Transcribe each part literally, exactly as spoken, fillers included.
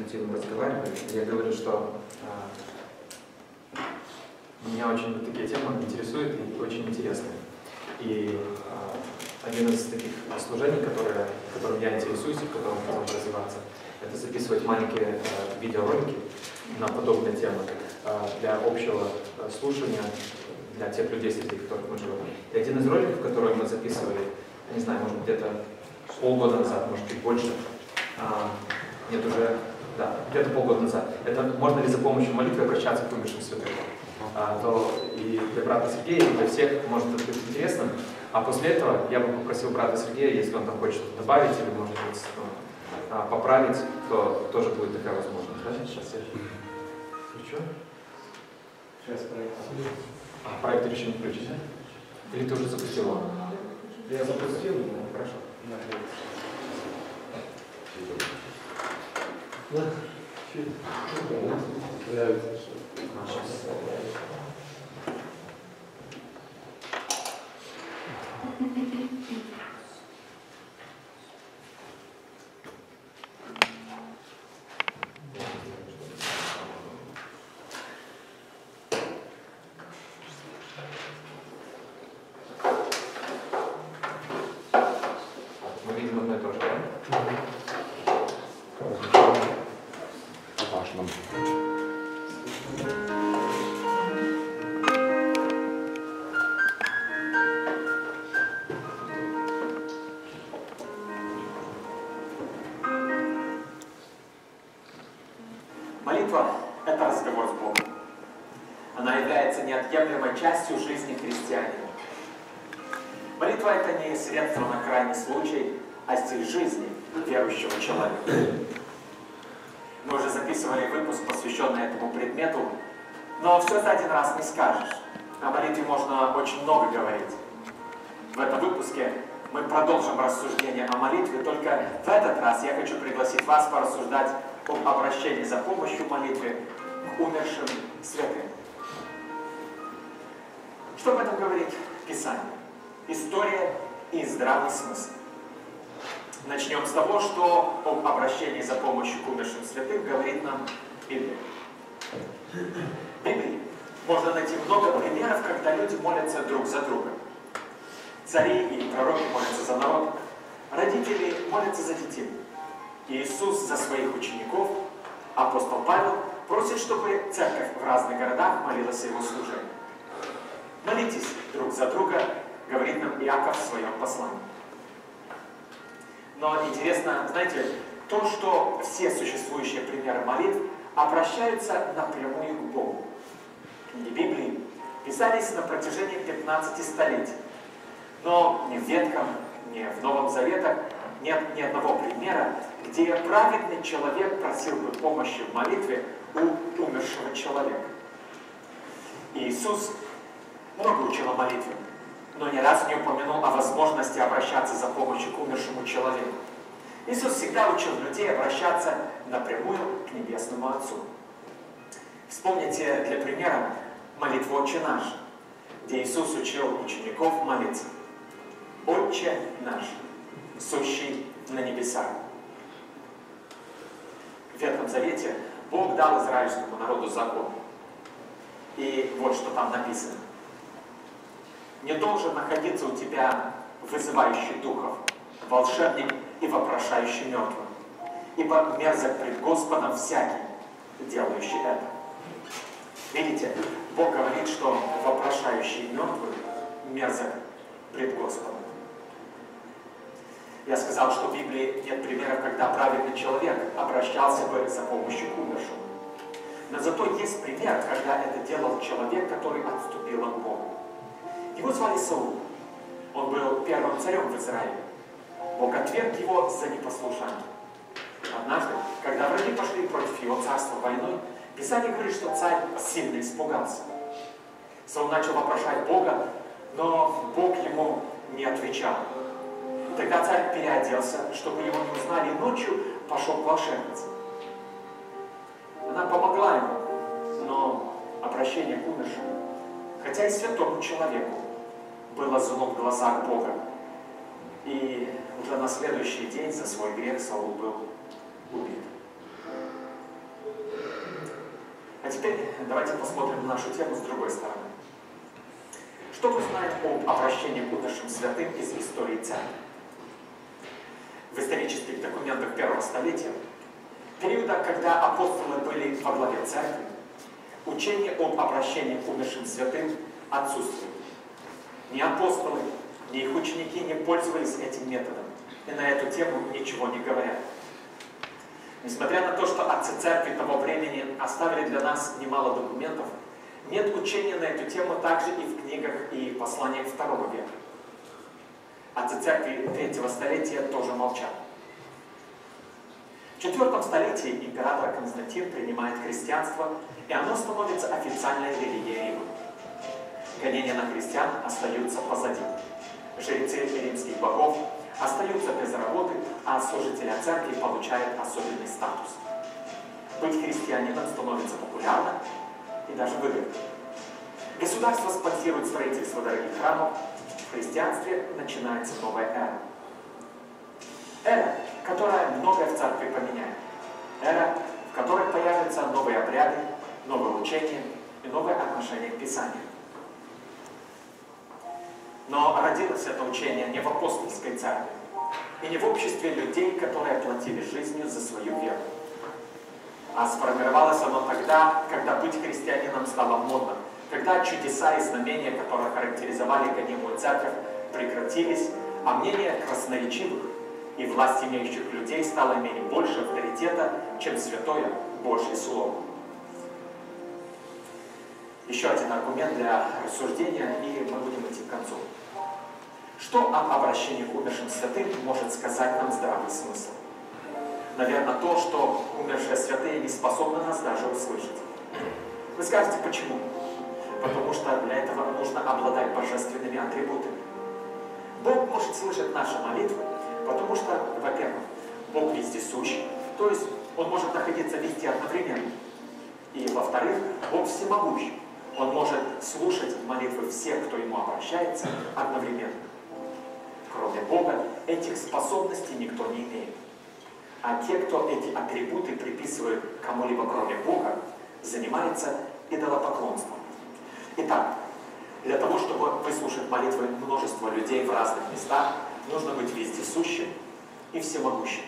эту тему разговаривали, я говорю, что э, меня очень вот такие темы интересуют и очень интересны. И э, один из таких служений, которые, которым я интересуюсь и в котором я могу развиваться, это записывать маленькие э, видеоролики на подобные темы э, для общего э, слушания, для тех людей, среди которых мы живем. И один из роликов, который мы записывали, я не знаю, может быть, где-то полгода назад, может, чуть больше, а, нет, уже, да, где-то полгода назад. Это можно ли за помощью молитвы обращаться к умершим святым? А, то и для брата Сергея, и для всех может это быть интересно. А после этого я бы попросил брата Сергея, если он там хочет добавить или, может быть, ну, поправить, то тоже будет такая возможность. Да? Сейчас я включу. Сейчас проект. А, проект решил не включить, да? Или ты уже запустил его? Я запустил его. Хорошо. Молитва – это разговор с Богом. Она является неотъемлемой частью жизни христианина. Молитва – это не средство на крайний случай, а стиль жизни верующего человека. Мы уже записывали выпуск, посвященный этому предмету, но все за один раз не скажешь. О молитве можно очень много говорить. В этом выпуске мы продолжим рассуждение о молитве, только в этот раз я хочу пригласить вас порассуждать об обращении за помощью молитвы к умершим святым. Что об этом говорит Писание? История и здравый смысл. Начнем с того, что об обращении за помощью к умершим святым говорит нам Библия. В Библии можно найти много примеров, когда люди молятся друг за друга. Цари и пророки молятся за народ, родители молятся за детей. Иисус за своих учеников, апостол Павел просит, чтобы церковь в разных городах молилась о его служении. «Молитесь друг за друга», говорит нам Иаков в своем послании. Но интересно, знаете, то, что все существующие примеры молитв обращаются напрямую к Богу. Книги Библии писались на протяжении пятнадцати столетий. Но ни в Ветхом, ни в Новом Заветах нет ни одного примера, где праведный человек просил бы помощи в молитве у умершего человека. Иисус много учил о молитве, но ни разу не упомянул о возможности обращаться за помощью к умершему человеку. Иисус всегда учил людей обращаться напрямую к Небесному Отцу. Вспомните для примера молитву «Отче наш», где Иисус учил учеников молиться. «Отче наш, сущий на небесах». В Ветхом Завете Бог дал израильскому народу закон. И вот что там написано. «Не должен находиться у тебя вызывающий духов, волшебник и вопрошающий мертвым, ибо мерзок пред Господом всякий, делающий это». Видите, Бог говорит, что вопрошающий мертвым мерзок пред Господом. Я сказал, что в Библии нет примеров, когда праведный человек обращался бы за помощью к умершему. Но зато есть пример, когда это делал человек, который отступил от Бога. Его звали Саул. Он был первым царем в Израиле. Бог отверг его за непослушание. Однажды, когда враги пошли против его царства войной, Писание говорит, что царь сильно испугался. Саул начал вопрошать Бога, но Бог ему не отвечал. Тогда царь переоделся, чтобы его не узнали, и ночью пошел к волшебнице. Она помогла ему, но обращение к умершему, хотя и святому человеку, было злом в глазах Бога. И уже на следующий день за свой грех Саул был убит. теперь давайте посмотрим нашу тему с другой стороны. Что вы знаете об обращении к умершим святым из истории церкви? В исторических документах первого столетия, периода, когда апостолы были во главе церкви, учение об обращении к умершим святым отсутствует. Ни апостолы, ни их ученики не пользовались этим методом и на эту тему ничего не говорят. Несмотря на то, что отцы церкви того времени оставили для нас немало документов, нет учения на эту тему также и в книгах и посланиях второго века. Отцы церкви третьего столетия тоже молчат. В четвертом столетии император Константин принимает христианство, и оно становится официальной религией Рима. Гонения на христиан остаются позади. Жрецы римских богов остаются без работы, а служители церкви получают особенный статус. Быть христианином становится популярно и даже выгодно. Государство спонсирует строительство дорогих храмов, в христианстве начинается новая эра. Эра, которая многое в церкви поменяет. Эра, в которой появятся новые обряды, новые учения и новые отношения к Писанию. Но родилось это учение не в апостольской церкви и не в обществе людей, которые платили жизнью за свою веру. А сформировалось оно тогда, когда быть христианином стало модно, когда чудеса и знамения, которые характеризовали гонимую церковь, прекратились, а мнение красноречивых и власть имеющих людей стало иметь больше авторитета, чем святое Божье Слово. Еще один аргумент для рассуждения, и мы будем идти к концу. Что об обращении к умершим святым может сказать нам здравый смысл? Наверное, то, что умершие святые не способны нас даже услышать. Вы скажете, почему? Потому что для этого нужно обладать божественными атрибутами. Бог может слышать наши молитвы, потому что, во-первых, Бог вездесущий, то есть Он может находиться везде одновременно. И, во-вторых, Бог всемогущий. Он может слушать молитвы всех, кто Ему обращается, одновременно. Кроме Бога, этих способностей никто не имеет. А те, кто эти атрибуты приписывают кому-либо кроме Бога, занимаются идолопоклонством. Итак, для того, чтобы выслушать молитвы множества людей в разных местах, нужно быть вездесущим и всемогущим.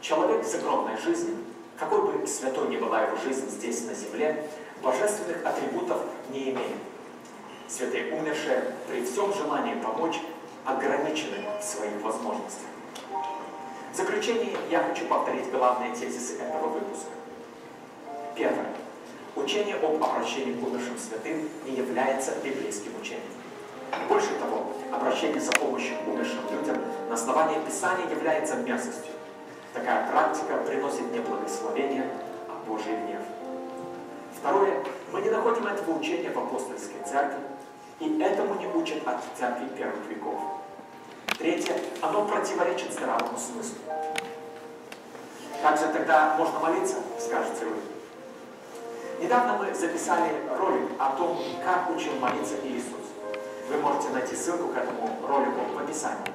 Человек с огромной жизнью, какой бы святой ни была его жизнь здесь, на земле, божественных атрибутов не имеет. Святые умершие при всем желании помочь ограничены в своих возможностях. В заключение я хочу повторить главные тезисы этого выпуска. Первое. Учение об обращении к умершим святым не является библейским учением. Больше того, обращение за помощью к умершим людям на основании Писания является мерзостью. Такая практика приносит не благословение, а Божий гнев. Второе. Мы не находим этого учения в апостольской церкви, и этому не учат от церкви первых веков. Третье, оно противоречит здравому смыслу. Как же тогда можно молиться, скажете вы? Недавно мы записали ролик о том, как учил молиться Иисус. Вы можете найти ссылку к этому ролику в описании.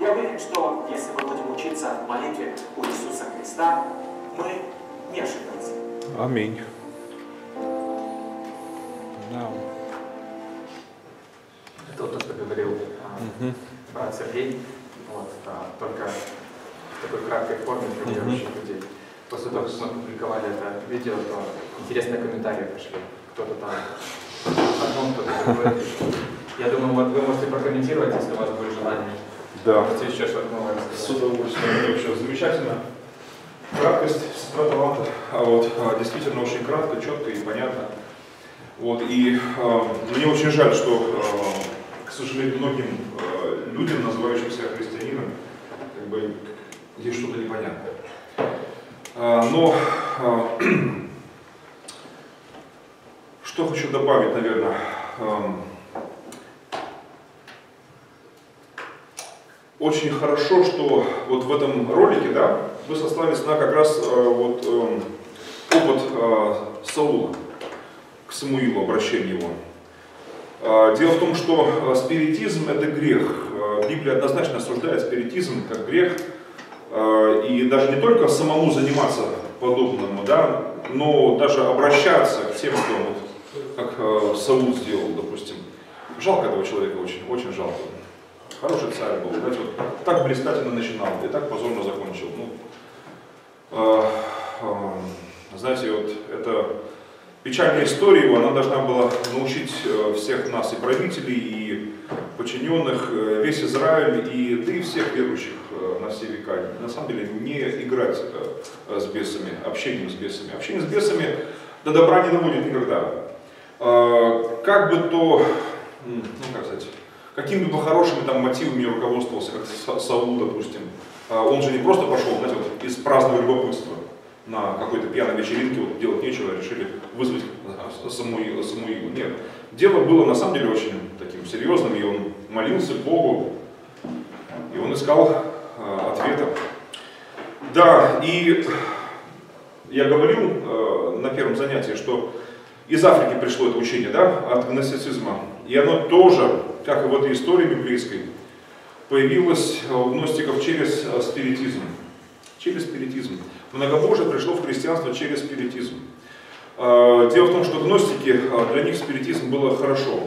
Я уверен, что если мы будем учиться в молитве у Иисуса Христа, мы не ошибемся. Аминь. Кто-то поговорил. Mm-hmm. Сергей, вот, а, только в такой краткой форме для верующих mm-hmm. людей. После того, как мы опубликовали это видео, то интересные комментарии пришли. Кто-то там одном, кто-то другой. Я думаю, вот вы можете прокомментировать, если у вас будет желание. Да. Можете еще что-то новое рассказать. С удовольствием. Вообще замечательно. Краткость, сестра таланта. А вот, действительно, очень кратко, четко и понятно. Вот, и э, мне очень жаль, что, э, к сожалению, многим э, людям, называющим себя христианинами, как бы здесь что-то непонятное. Но что хочу добавить, наверное, очень хорошо, что вот в этом ролике, да, вы сослались на как раз вот опыт Саула к Самуилу, обращение его. Дело в том, что спиритизм – это грех. Библия однозначно осуждает спиритизм как грех. И даже не только самому заниматься подобному, да, но даже обращаться к тем, кто, как э, Саул сделал, допустим, жалко этого человека очень, очень жалко. Хороший царь был, знаете, вот так блистательно начинал, и так позорно закончил. Ну, э, э, знаете, вот эта печальная история его, она должна была научить всех нас, и правителей, и подчиненных, весь Израиль, и да и всех верующих на все века. На самом деле, не играть с бесами, общением с бесами. Общение с бесами до добра не доводит никогда. Как бы то, ну, как сказать, какими бы хорошими там мотивами руководствовался, как Саул, допустим, он же не просто пошел, знаете, вот, из праздного любопытства на какой-то пьяной вечеринке, вот, делать нечего, решили вызвать Самуила. Самуила. Нет, дело было на самом деле очень таким серьезным, и он молился Богу, и он искал э, ответа. Да, и я говорил э, на первом занятии, что из Африки пришло это учение, да, от гностицизма, и оно тоже, как и в этой истории библейской, появилось у гностиков через спиритизм. Через спиритизм. Многобожие пришло в христианство через спиритизм. Дело в том, что гностики, для них спиритизм было хорошо.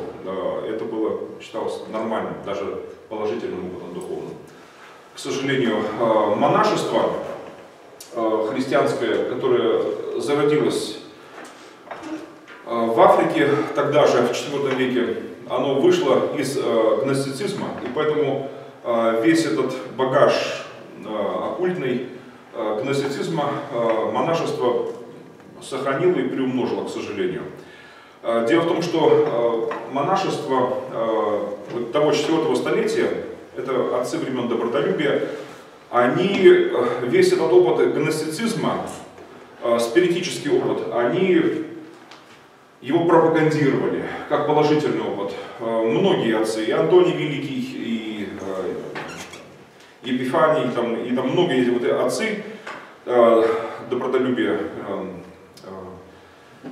Это было, считалось, нормальным, даже положительным опытом духовным. К сожалению, монашество христианское, которое зародилось в Африке тогда же, в четвёртом веке, оно вышло из гностицизма, и поэтому весь этот багаж оккультный гностицизма монашество сохранило и приумножило, к сожалению. Дело в том, что монашество того четвёртого столетия, это отцы времен добротолюбия, они весь этот опыт гностицизма, спиритический опыт, они его пропагандировали как положительный опыт. Многие отцы, и Антоний Великий, и Епифаний, там, и там многие вот отцы э, добротолюбия, э, э,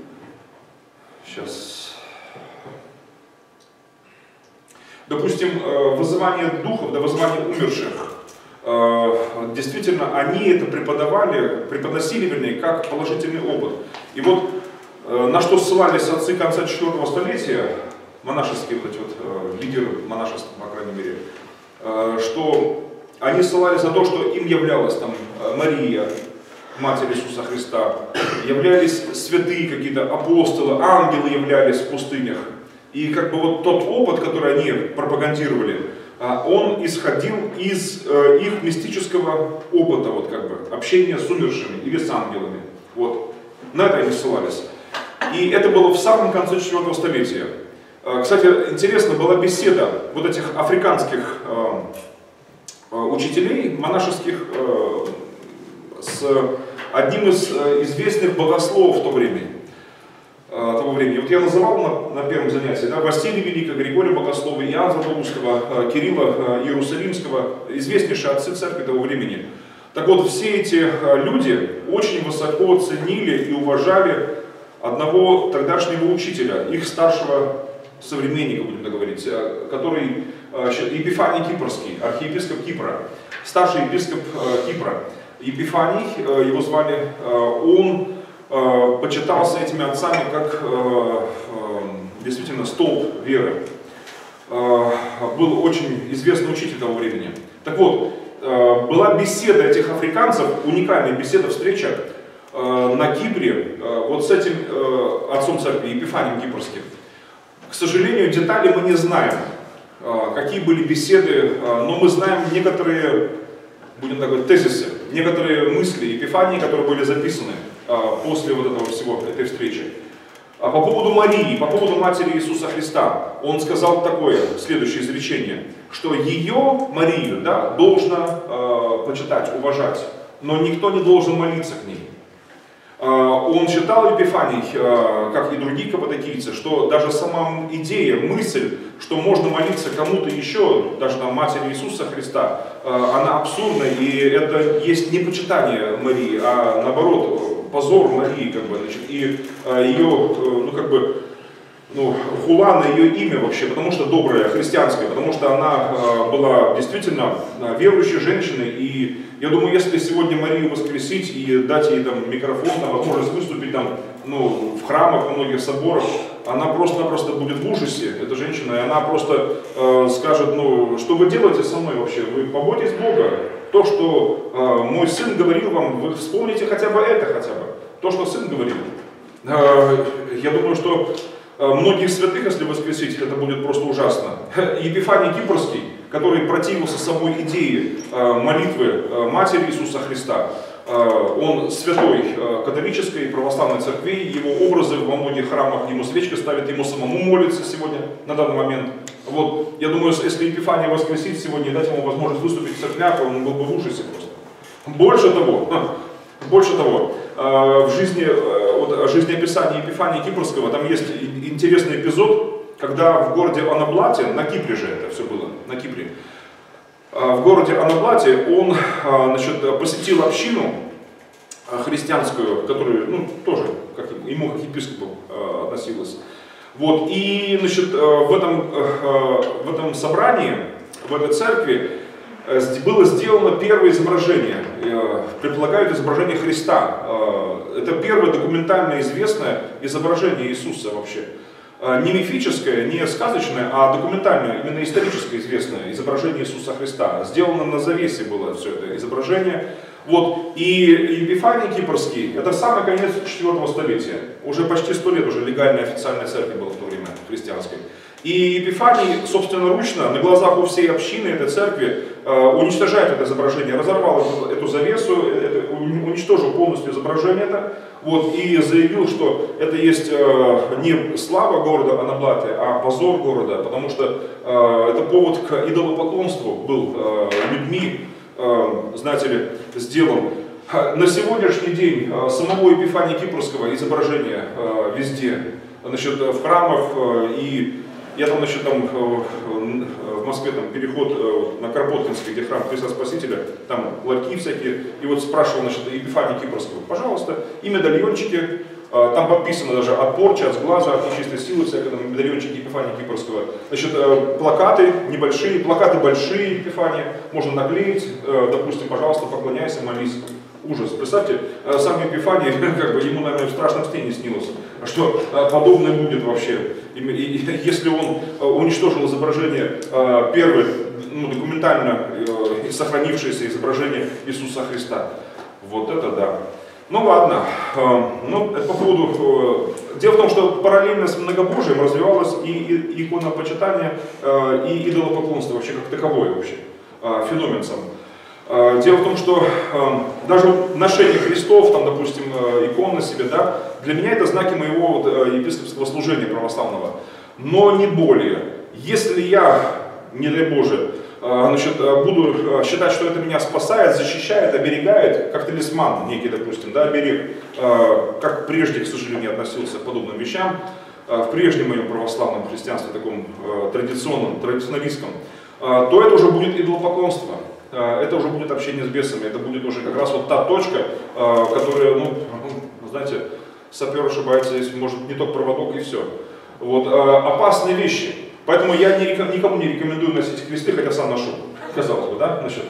сейчас, допустим, э, вызывание духов, да, вызывание умерших, э, действительно, они это преподавали, преподносили, вернее, как положительный опыт. И вот э, на что ссылались отцы конца четвёртого столетия, монашеские вот эти вот, э, лидеры монашества, по крайней мере, э, что они ссылались на то, что им являлась там Мария, Матерь Иисуса Христа, являлись святые какие-то, апостолы, ангелы являлись в пустынях. И как бы вот тот опыт, который они пропагандировали, он исходил из их мистического опыта, вот как бы, общения с умершими или с ангелами. Вот. На это они ссылались. И это было в самом конце четвёртого столетия. Кстати, интересна была беседа вот этих африканских учителей монашеских э, с одним из э, известных богословов того времени. Э, того времени. Вот я называл на, на первом занятии, да, Василия Великого, Григория Богослова, Иоанна Златоустского, э, Кирилла э, Иерусалимского, известнейшие отцы церкви того времени. Так вот, все эти э, люди очень высоко ценили и уважали одного тогдашнего учителя, их старшего современника, будем так говорить, который Епифаний Кипрский, архиепископ Кипра, старший епископ Кипра. Епифаний, его звали, он почитался этими отцами как действительно столб веры. Был очень известный учитель того времени. Так вот, была беседа этих африканцев, уникальная беседа, встреча на Кипре вот с этим отцом церкви, Епифанием Кипрским. К сожалению, детали мы не знаем, какие были беседы, но мы знаем некоторые, будем так говорить, тезисы, некоторые мысли Епифании, которые были записаны после вот этого всего, этой встречи. А по поводу Марии, по поводу Матери Иисуса Христа, он сказал такое, следующее изречение, что ее, Марию, да, должно э, почитать, уважать, но никто не должен молиться к ней. Он считал, Епифаний, как и другие каппадокийцы, что даже сама идея, мысль, что можно молиться кому-то еще, даже на Матери Иисуса Христа, она абсурдна, и это есть не почитание Марии, а наоборот, позор Марии, как бы, значит, и ее, ну, как бы, ну, Хулана ее имя вообще, потому что добрая, христианская, потому что она э, была действительно верующей женщиной, и я думаю, если сегодня Марию воскресить и дать ей там микрофон, там, возможность выступить там, ну, в храмах, во многих соборах, она просто-напросто будет в ужасе, эта женщина, и она просто э, скажет, ну, что вы делаете со мной вообще, вы побойтесь Бога, то, что э, мой сын говорил вам, вы вспомните хотя бы это, хотя бы, то, что сын говорил. Э, я думаю, что многих святых, если воскресить, это будет просто ужасно. Епифаний Кипрский, который противился самой идее молитвы Матери Иисуса Христа, он святой католической и православной церкви, его образы во многих храмах, ему свечка ставят, ему самому молится сегодня, на данный момент. Вот, я думаю, если Епифания воскресить сегодня и дать ему возможность выступить в церквях, он был бы в ужасе просто. Больше того, больше того, в жизни, вот, жизнеописание Епифания Кипрского, там есть интересный эпизод, когда в городе Анаблате, на Кипре же это все было, на Кипре, в городе Анаблате он, значит, посетил общину христианскую, которую, ну, тоже как, ему как епископу относилась. Вот, и, значит, в этом, в этом собрании, в этой церкви, было сделано первое изображение, предполагают изображение Христа. Это первое документально известное изображение Иисуса вообще. Не мифическое, не сказочное, а документальное, именно историческое известное изображение Иисуса Христа. Сделано на завесе было все это изображение. Вот. И Епифаний Кипрский, это самый конец четвёртого столетия. Уже почти сто лет уже легальная официальная церковь была в то время христианской. И Епифаний собственноручно, на глазах у всей общины этой церкви, уничтожает это изображение, разорвал эту завесу, уничтожил полностью изображение это, вот, и заявил, что это есть не слава города Анаблате, а позор города, потому что это повод к идолопоклонству был людьми, знаете ли, сделан. На сегодняшний день самого Епифания Кипрского изображения везде, значит, в храмах и... Я там, значит, там, в Москве там, переход на Кропоткинский, где храм Христа Спасителя, там ларьки всякие, и вот спрашивал, значит, Епифания Кипрского, пожалуйста, и медальончики, там подписано даже от порчи, от сглаза, от нечистой силы, всякие там медальончики Епифания Кипрского. Значит, плакаты небольшие, плакаты большие Епифания, можно наклеить, допустим, пожалуйста, поклоняйся, молись. Ужас. Представьте, сам Епифаний, как бы ему, наверное, в страшном сне не снилось, что подобное будет вообще. И, и, если он уничтожил изображение, первое, ну, документально э, сохранившееся изображение Иисуса Христа. Вот это да. Ну ладно. Ну, по поводу... Дело в том, что параллельно с многобожием развивалось и иконопочитание, и идолопоклонство вообще как таковое вообще, феномен сам. Дело в том, что э, даже ношение крестов, там, допустим, э, икон на себе, да, для меня это знаки моего вот, э, епископского служения православного, но не более. Если я, не дай Боже, э, значит, буду считать, что это меня спасает, защищает, оберегает, как талисман некий, допустим, да, оберег, э, как прежде, к сожалению, относился к подобным вещам, э, в прежнем моем православном христианстве, таком э, традиционном, традиционалистском, э, то это уже будет идолопоклонство. Это уже будет общение с бесами, это будет уже как раз вот та точка, которая, ну, знаете, сапер ошибается, если может не тот проводок и все. Вот, опасные вещи. Поэтому я никому не рекомендую носить кресты, хотя сам ношу, казалось бы, да, насчет.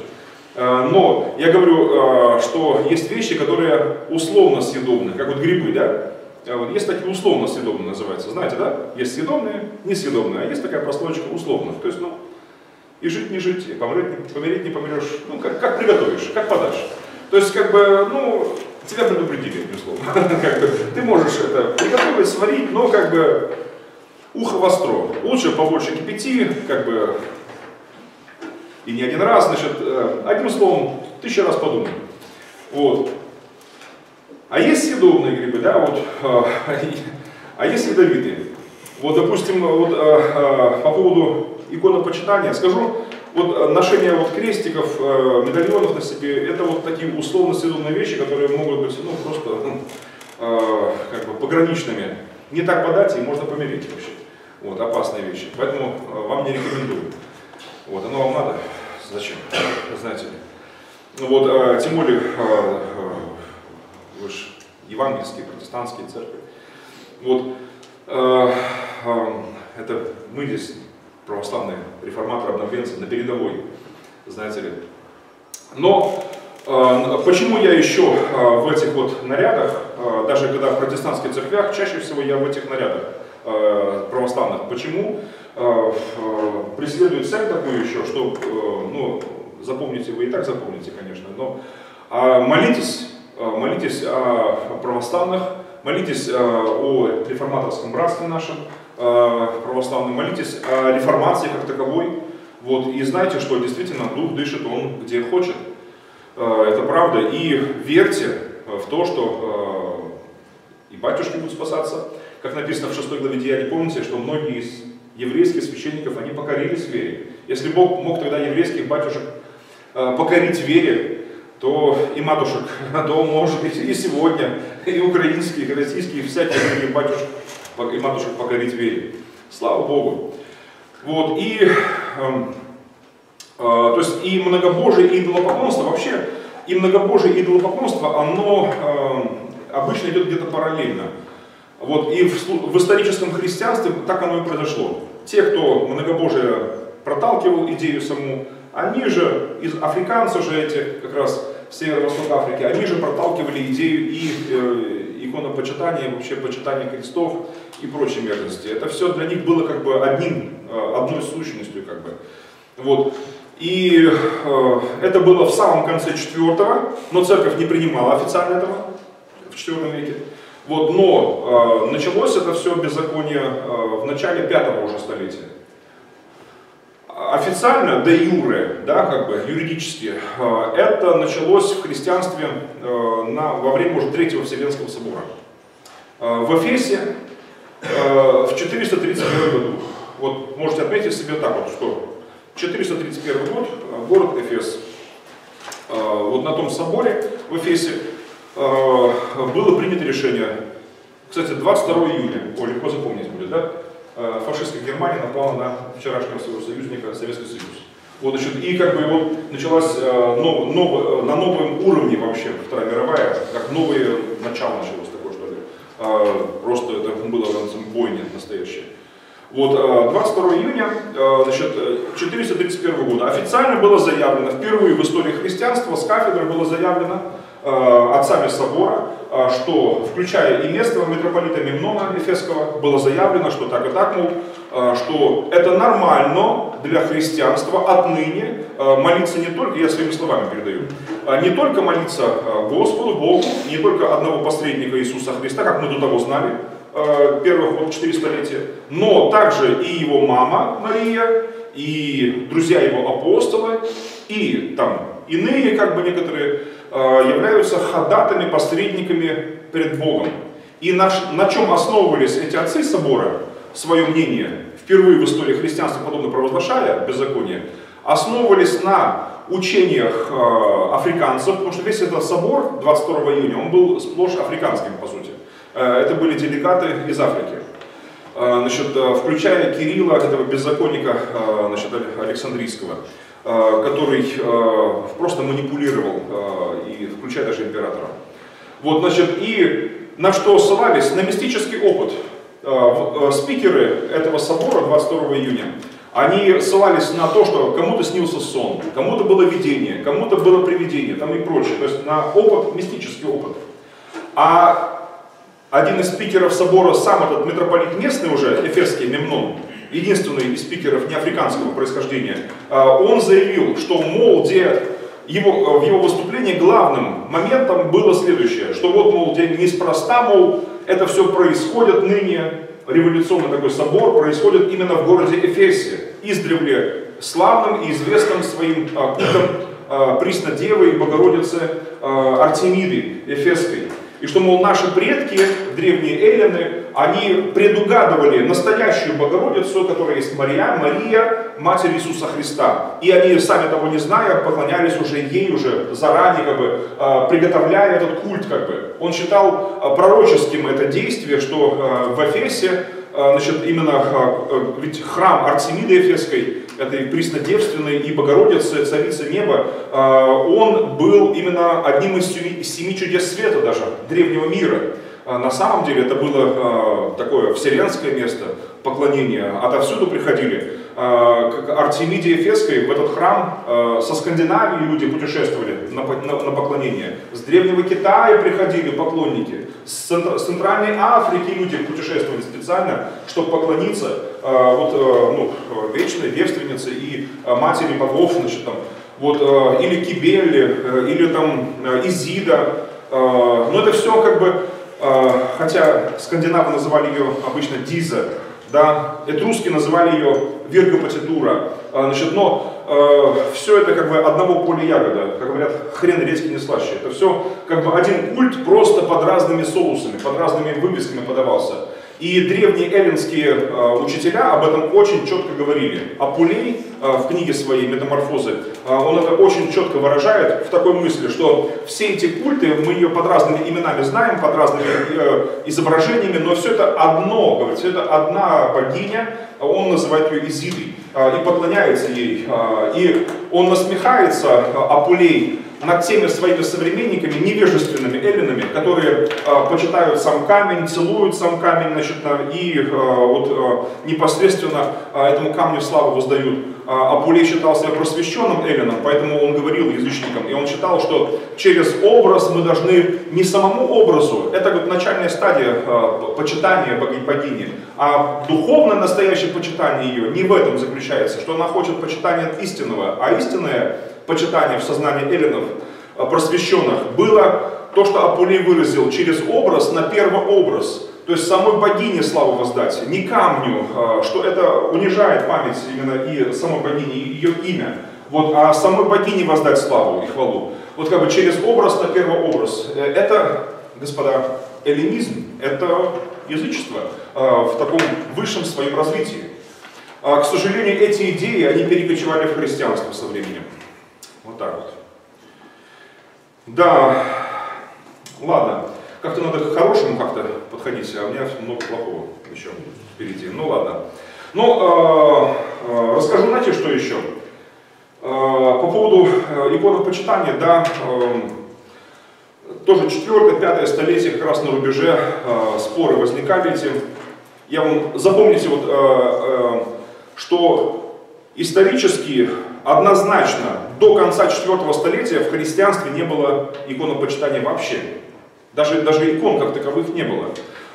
Но я говорю, что есть вещи, которые условно съедобны, как вот грибы, да. Есть такие условно съедобные называются, знаете, да? Есть съедобные, несъедобные, а есть такая прослойка условно. То есть, ну, и жить не жить, и помереть, помереть не помрешь. Ну, как, как приготовишь, как подашь. То есть, как бы, ну, тебя предупредили, безусловно. Как бы, ты можешь это приготовить, сварить, но как бы ухо востро. Лучше побольше кипяти, как бы, и не один раз, значит, одним словом, тысячу раз подумай. Вот. А есть съедобные грибы, да, вот, а есть ядовитые. Вот, допустим, вот, по поводу иконопочитания скажу, вот ношение вот крестиков, медальонов на себе, это вот такие условно-съедобные вещи, которые могут быть, ну, просто, ну, как бы пограничными. Не так подать, и можно помереть вообще. Вот, опасные вещи. Поэтому вам не рекомендую. Вот, оно вам надо? Зачем? Знаете ли. Вот, тем более, вы же евангельские, протестантские церкви. Вот. Это мы здесь, православные реформаторы, обновленцы, на передовой, знаете ли. Но почему я еще в этих вот нарядах, даже когда в протестантских церквях, чаще всего я в этих нарядах православных, почему преследует цель такую еще, что, ну, запомните, вы и так запомните, конечно, но молитесь, молитесь о православных, молитесь о реформаторском братстве нашем православном, молитесь о реформации как таковой, вот, и знайте, что действительно Дух дышит, Он где хочет. Это правда. И верьте в то, что э, и батюшки будут спасаться. Как написано в шестой главе Деяний, помните, что многие из еврейских священников, они покорились вере. Если Бог мог тогда еврейских батюшек э, покорить вере, то и матушек, то может быть и сегодня, и украинских, и российских, и всяких других батюшек и матушек покорить вере. Слава Богу. Вот, и... Э, То есть и многобожие, и идолопоклонство, вообще и многобожие, и идолопоклонство, оно э, обычно идет где-то параллельно. Вот, и в, в историческом христианстве так оно и произошло. Те, кто многобожие проталкивал идею саму, они же, из африканцев же эти, как раз северо-восток Африки, они же проталкивали идею и э, иконопочитания, вообще почитания крестов и прочей мерзости. Это все для них было как бы одним, одной сущностью, как бы. Вот. И э, это было в самом конце четвёртого, но церковь не принимала официально этого в четвёртом веке. Вот, но э, началось это все беззаконие э, в начале пятого уже столетия. Официально, де юре, да, как бы юридически, э, это началось в христианстве э, на, во время уже Третьего Вселенского собора. Э, в Эфесе э, в четыреста тридцать первом году. Вот можете отметить себе так вот, что... четыреста тридцать первый год, город Эфес. Вот на том соборе в Эфесе было принято решение, кстати, двадцать второго июля, о, легко запомнить будет, да? Фашистская Германия напала на вчерашнего своего союзника Советский Союз. Вот, значит, и как бы его началась нов, нов, на новом уровне вообще Вторая мировая, как новое начало началось такое, что ли. Просто это было бойня настоящая. Вот, двадцать второго июня, значит, четыреста тридцать первого года официально было заявлено, впервые в истории христианства с кафедры было заявлено э, отцами собора, э, что, включая и место митрополита Мемнона Эфесского, было заявлено, что так и так, мол, э, что это нормально для христианства отныне э, молиться не только, я своими словами передаю, э, не только молиться э, Господу, Богу, не только одного посредника Иисуса Христа, как мы до того знали, первых вот четыре столетия, но также и его мама Мария, и друзья его апостолы, и там иные, как бы некоторые, являются ходатами, посредниками перед Богом. И на, на чем основывались эти отцы собора, свое мнение, впервые в истории христианства, подобно провозглашая беззаконие, основывались на учениях африканцев, потому что весь этот собор двадцать второго июня, он был сплошь африканским, по сути. Это были делегаты из Африки, значит, включая Кирилла, этого беззаконника, значит, Александрийского, который просто манипулировал, и включая даже императора. Вот, значит, и на что ссылались? На мистический опыт. Спикеры этого собора двадцать второго июня, они ссылались на то, что кому-то снился сон, кому-то было видение, кому-то было привидение, там и прочее. То есть на опыт, мистический опыт. А один из спикеров собора, сам этот митрополит местный уже, Эфесский Мемнон, единственный из спикеров неафриканского происхождения, он заявил, что, мол, где его, в его выступлении главным моментом было следующее, что вот, мол, где неспроста, мол, это все происходит ныне, революционный такой собор происходит именно в городе Эфесе, издревле славным и известным своим культом Преснодевы и Богородицы Артемиды Эфесской. И что, мол, наши предки, древние эллины, они предугадывали настоящую Богородицу, которая есть Мария, Мария, Матерь Иисуса Христа. И они, сами того не зная, поклонялись уже ей, уже заранее, как бы, приготовляя этот культ, как бы. Он считал пророческим это действие, что в Эфесе, значит, именно ведь храм Артемиды Эфесской, этой преснодевственной и Богородицы, царицы неба, он был именно одним из семи чудес света даже, древнего мира. На самом деле это было такое вселенское место поклонения. Отовсюду приходили. К Артемиде Эфесской в этот храм со Скандинавии люди путешествовали на поклонение. С Древнего Китая приходили поклонники. С Центральной Африки люди путешествовали специально, чтобы поклониться вот, ну, вечной девственнице и матери богов. Значит, там, вот, или Кибелли, или там, Изида. Но это все как бы... Хотя скандинавы называли ее обычно Диза, да, этруски называли ее Виргопатитура, значит, но э, все это как бы одного поля ягода, как говорят, хрен редьки не слаще. Это все как бы один культ, просто под разными соусами, под разными выписками подавался. И древние эллинские э, учителя об этом очень четко говорили. Апулей э, в книге своей «Метаморфозы», э, он это очень четко выражает в такой мысли, что все эти культы, мы ее под разными именами знаем, под разными э, изображениями, но все это одно, говорит, все это одна богиня, он называет ее Изидой э, и поклоняется ей. Э, и он насмехается, э, Апулей, над теми своими современниками, невежественными эллинами, которые э, почитают сам камень, целуют сам камень, значит, и э, вот, э, непосредственно э, этому камню славу воздают. Апулей считал себя просвещенным эллином, поэтому он говорил язычникам, и он считал, что через образ мы должны не самому образу, это вот начальная стадия э, почитания богини, а духовное настоящее почитание ее не в этом заключается, что она хочет почитания истинного, а истинное почитание в сознании эллинов, просвещенных, было то, что Апулей выразил через образ на первообраз. То есть самой богине славу воздать, не камню, что это унижает память именно и самой богини, и ее имя. Вот, а самой богине воздать славу и хвалу. Вот как бы через образ на первообраз. Это, господа, эллинизм, это язычество в таком высшем своем развитии. К сожалению, эти идеи, они перекочевали в христианство со временем. Вот так вот. Да, ладно. Как-то надо к хорошему как-то подходить, а у меня много плохого еще впереди. Ну ладно. Ну, э, расскажу, знаете, что еще? Э, по поводу иконов почитания, да, э, тоже четвёртое-пятое столетие, как раз на рубеже э, споры возникали эти. Я вам, запомните, вот, э, э, что исторически, однозначно, до конца четвёртого столетия в христианстве не было иконопочитания вообще. Даже, даже икон как таковых не было.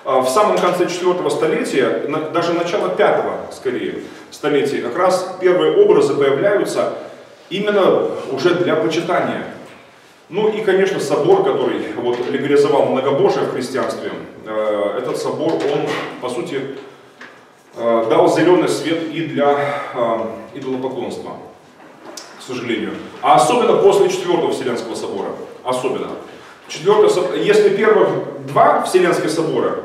В самом конце четвёртого столетия, даже начало пятого, скорее, столетия, как раз первые образы появляются именно уже для почитания. Ну и, конечно, собор, который вот, легализовал многобожие в христианстве, этот собор, он, по сути, дал зеленый свет и для идолопоклонства, к сожалению. А особенно после четвёртого Вселенского собора. Особенно. Четвертое, если первых два Вселенских собора,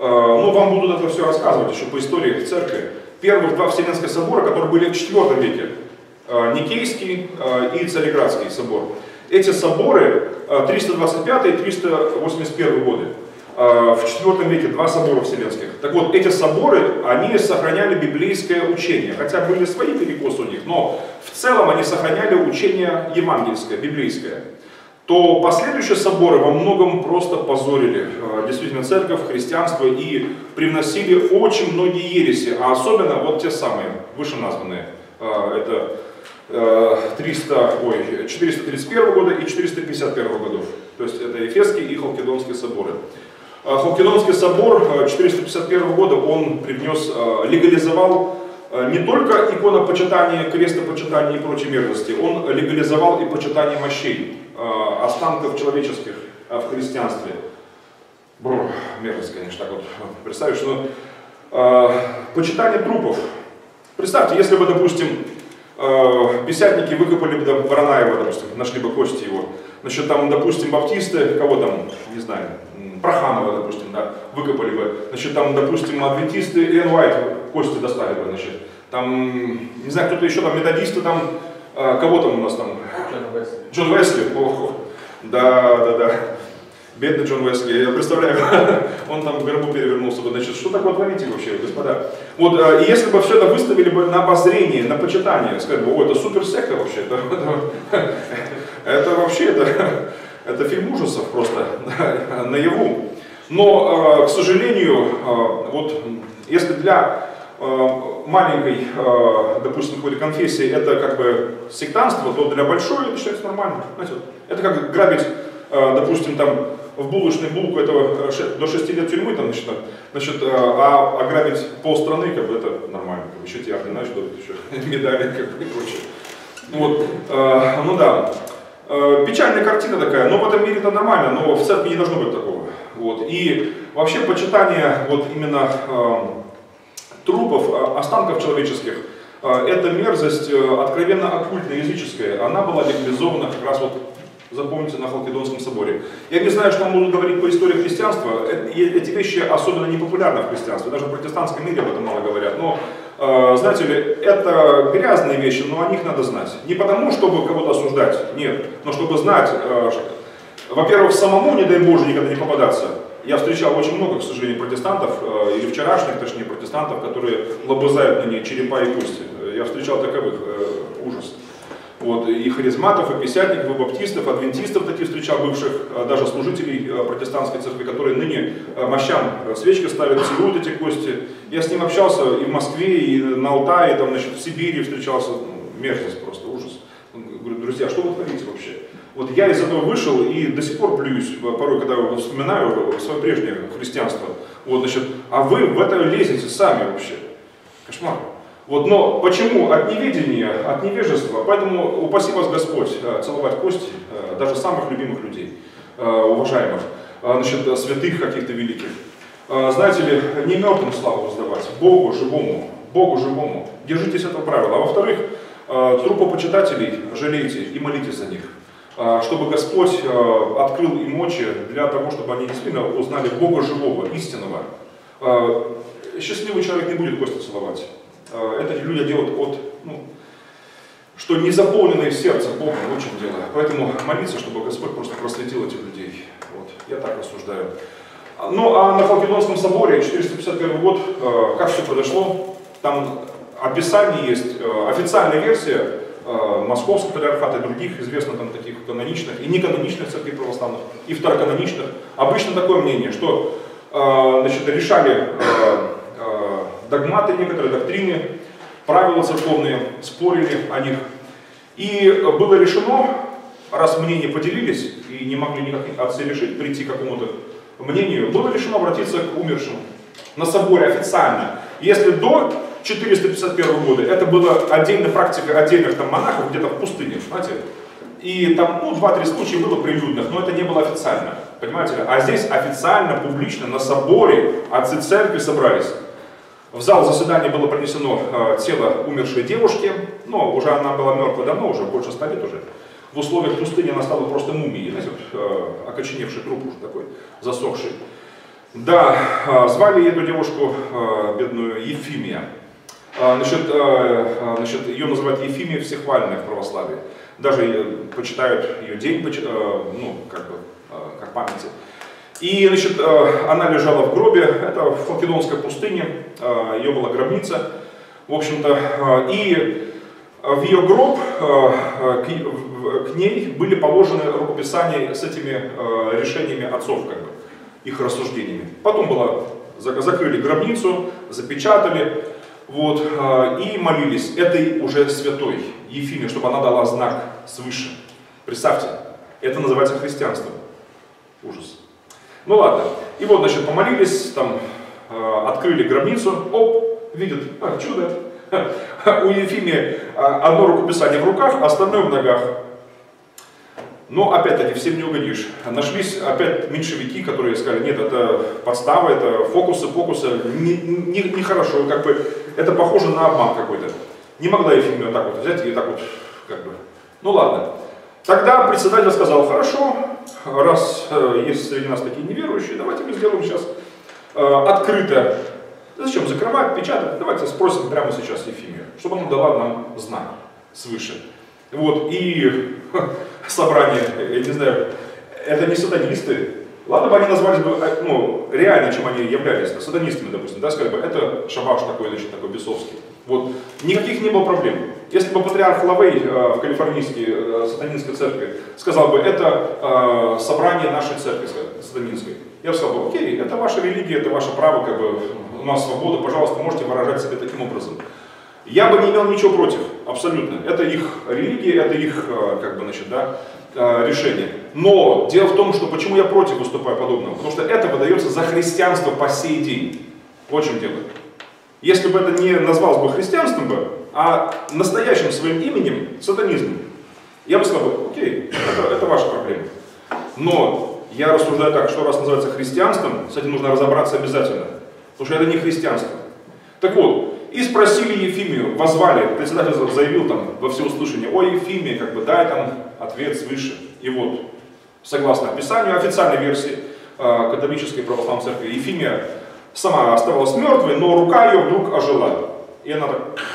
э, ну вам будут это все рассказывать еще по истории церкви, первых два Вселенских собора, которые были в четвёртом веке, э, Никейский э, и Цареградский собор, эти соборы э, триста двадцать пятый и триста восемьдесят первый годы, э, в четвёртом веке два собора Вселенских. Так вот, эти соборы, они сохраняли библейское учение, хотя были свои перекосы у них, но в целом они сохраняли учение евангельское, библейское. То последующие соборы во многом просто позорили действительно церковь, христианство и привносили очень многие ереси, а особенно вот те самые, вышеназванные, это четыреста тридцать первого года и четыреста пятьдесят первого годов, то есть это Эфесский и Халкидонский соборы. Халкидонский собор четыреста пятьдесят первого года, он привнес, легализовал не только иконопочитание, крестопочитание и прочие мерзости, он легализовал и почитание мощей, останков человеческих в христианстве. Бррр, мерзость, конечно, так вот представишь, но э, почитание трупов. Представьте, если бы, допустим, э, писятники выкопали бы до Воронаева, допустим, нашли бы кости его, значит, там, допустим, баптисты, кого там, не знаю, Проханова, допустим, да, выкопали бы, значит, там, допустим, адвентисты, Энн Уайт кости достали бы, значит, там, не знаю, кто-то еще, там, методисты, там, э, кого там у нас там, Джон Уэсли, да, да, да, бедный Джон Уэсли, я представляю, он там в гробу перевернулся бы, значит, что такое творите вообще, господа? Вот, э, если бы все это выставили бы на обозрение, на почитание, сказали бы, о, это суперсекта вообще, это, это, это вообще, это, это фильм ужасов просто, наяву. Но, к сожалению, вот если для маленькой, допустим, какой-то конфессии это как бы сектантство, то для большой это считается нормально. Знаете, вот, это как грабить, допустим, там в булочную булку этого до шести лет тюрьмы, там, значит, значит, а ограбить полстраны, как бы это нормально. Еще тебе охренать, что еще медали, как бы, и прочее. Вот, ну да. Печальная картина такая, но в этом мире это нормально, но в церкви не должно быть такого. Вот. И вообще почитание вот именно э, трупов, останков человеческих, э, эта мерзость э, откровенно оккультная, языческая, она была легализована как раз вот, запомните, на Халкидонском соборе. Я не знаю, что вам будут говорить по истории христианства, эти вещи особенно не популярны в христианстве, даже в протестантском мире об этом мало говорят, но знаете ли, это грязные вещи, но о них надо знать. Не потому, чтобы кого-то осуждать, нет, но чтобы знать, во-первых, самому, не дай Боже, никогда не попадаться. Я встречал очень много, к сожалению, протестантов, или вчерашних, точнее, протестантов, которые лобызают на ней черепа и кости. Я встречал таковых, ужас. Вот, и харизматов, и пятидесятников, и баптистов, адвентистов таких встречал, бывших, даже служителей протестантской церкви, которые ныне мощам свечка ставят, целуют эти кости. Я с ним общался и в Москве, и на Алтае, и там, значит, в Сибири встречался. Ну, мерзость просто, ужас. Говорю, друзья, что вы творите вообще? Вот я из этого вышел и до сих пор плююсь, порой, когда вспоминаю свое прежнее христианство. Вот, значит, а вы в это лезете сами вообще. Кошмар. Вот, но почему? От неведения, от невежества. Поэтому упаси вас Господь целовать кость даже самых любимых людей, уважаемых, значит, святых каких-то великих. Знаете ли, не мертвым славу воздавать, Богу живому, Богу живому. Держитесь этого правила. А во-вторых, трупопочитателей жалейте и молитесь за них, чтобы Господь открыл им очи для того, чтобы они действительно узнали Бога живого, истинного. Счастливый человек не будет кости целовать. Это люди делают от, ну, что не заполненное сердце Богом, в общем дело. Поэтому молиться, чтобы Господь просто просветил этих людей. Вот. Я так рассуждаю. Ну, а на Халкидонском соборе, четыреста пятьдесят первый год, как все произошло, там описание есть, официальная версия Московского патриархата и других известно там таких каноничных и неканоничных церквей православных, и второканоничных. Обычно такое мнение, что, значит, решали догматы некоторые, доктрины, правила церковные, спорили о них. И было решено, раз мнения поделились и не могли никак отцы решить, прийти к какому-то мнению, было решено обратиться к умершим на соборе официально. Если до четыреста пятьдесят первого года это была отдельная практика отдельных там монахов где-то в пустыне, знаете, и там ну, два-три случая было прилюдных, но это не было официально, понимаете? А здесь официально, публично, на соборе отцы церкви собрались. В зал заседания было принесено э, тело умершей девушки, но уже она была мертва давно, уже больше ста лет уже. В условиях пустыни она стала просто мумией, знаете, вот, э, окоченевший труп уже такой, засохший. Да, э, звали эту девушку, э, бедную, Ефимия. Э, значит, э, значит, ее называют Ефимия Всехвальная в православии. Даже э, почитают ее день, почит, э, ну, как бы, э, как памяти. И, значит, она лежала в гробе, это в Халкидонской пустыне, ее была гробница, в общем-то, и в ее гроб, к ней были положены рукописания с этими решениями отцов, как бы, их рассуждениями. Потом было, закрыли гробницу, запечатали, вот, и молились этой уже святой Ефиме, чтобы она дала знак свыше. Представьте, это называется христианством. Ужас. Ну ладно, и вот, значит, помолились, там, э, открыли гробницу, оп, видят, а, чудо, у Ефимии одно рукописание в руках, остальное в ногах. Но, опять-таки, всем не угодишь. Нашлись опять меньшевики, которые сказали, нет, это подстава, это фокусы, фокусы, нехорошо, не, не как бы, это похоже на обман какой-то. Не могла Ефимию вот так вот взять и так вот, как бы, ну ладно. Тогда председатель сказал, хорошо, раз э, есть среди нас такие неверующие, давайте мы сделаем сейчас э, открыто, зачем закрывать, печатать, давайте спросим прямо сейчас Ефимию, чтобы она дала нам знак свыше. Вот, и ха, собрание, я не знаю, это не сатанисты, ладно бы они назвались бы, ну, реально, чем они являлись, да, сатанистами, допустим, да, сказали бы, это шабаш такой, значит, такой бесовский. Вот, никаких не было проблем. Если бы патриарх Лавей э, в калифорнийской э, сатанинской церкви сказал бы, это э, собрание нашей церкви сатанинской, Я бы сказал, окей, это ваша религия, это ваше право, как бы, у нас свобода, пожалуйста, можете выражать себя таким образом. Я бы не имел ничего против, абсолютно. Это их религия, это их, как бы, значит, да, решение. Но дело в том, что почему я против выступаю подобного? Потому что это выдается за христианство по сей день. Вот в чем дело. Если бы это не назвалось бы христианством, бы, а настоящим своим именем сатанизмом, я бы сказал, окей, это, это ваша проблема. Но я рассуждаю так, что раз называется христианством, с этим нужно разобраться обязательно, потому что это не христианство. Так вот, и спросили Ефимию, возвали, председатель заявил там во всеуслышание, ой, Ефимия, как бы дай там ответ свыше. И вот, согласно Писанию, официальной версии э, католической православной церкви, Ефимия сама оставалась мертвой, но рука ее вдруг ожила. И она так,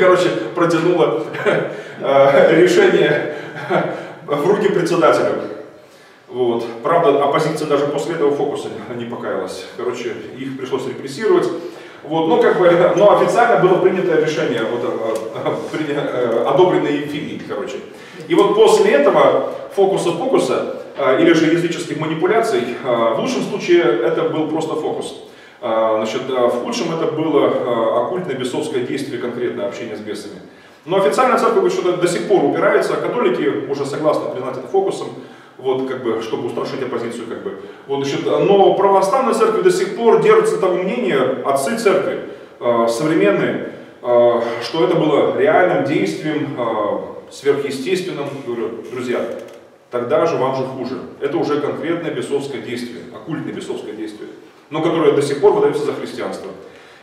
короче, протянула э, решение в руки председателя. Вот. Правда, оппозиция даже после этого фокуса не покаялась. Короче, их пришлось репрессировать. Вот. Но, как бы, но официально было принято решение, вот, при, одобренное Ефимией, короче. И вот после этого фокуса-фокуса, или же языческих манипуляций, в лучшем случае это был просто фокус. Значит, в худшем это было оккультное бесовское действие, конкретное общение с бесами. Но официально церковь что-то до сих пор упирается, а католики уже согласны признать это фокусом, вот, как бы, чтобы устрашить оппозицию. Как бы. Вот, значит, но православная церковь до сих пор держится того мнения, отцы церкви э, современные, э, что это было реальным действием, э, сверхъестественным. Говорю, друзья, тогда же вам же хуже. Это уже конкретное бесовское действие, оккультное бесовское действие, но которое до сих пор выдается за христианство.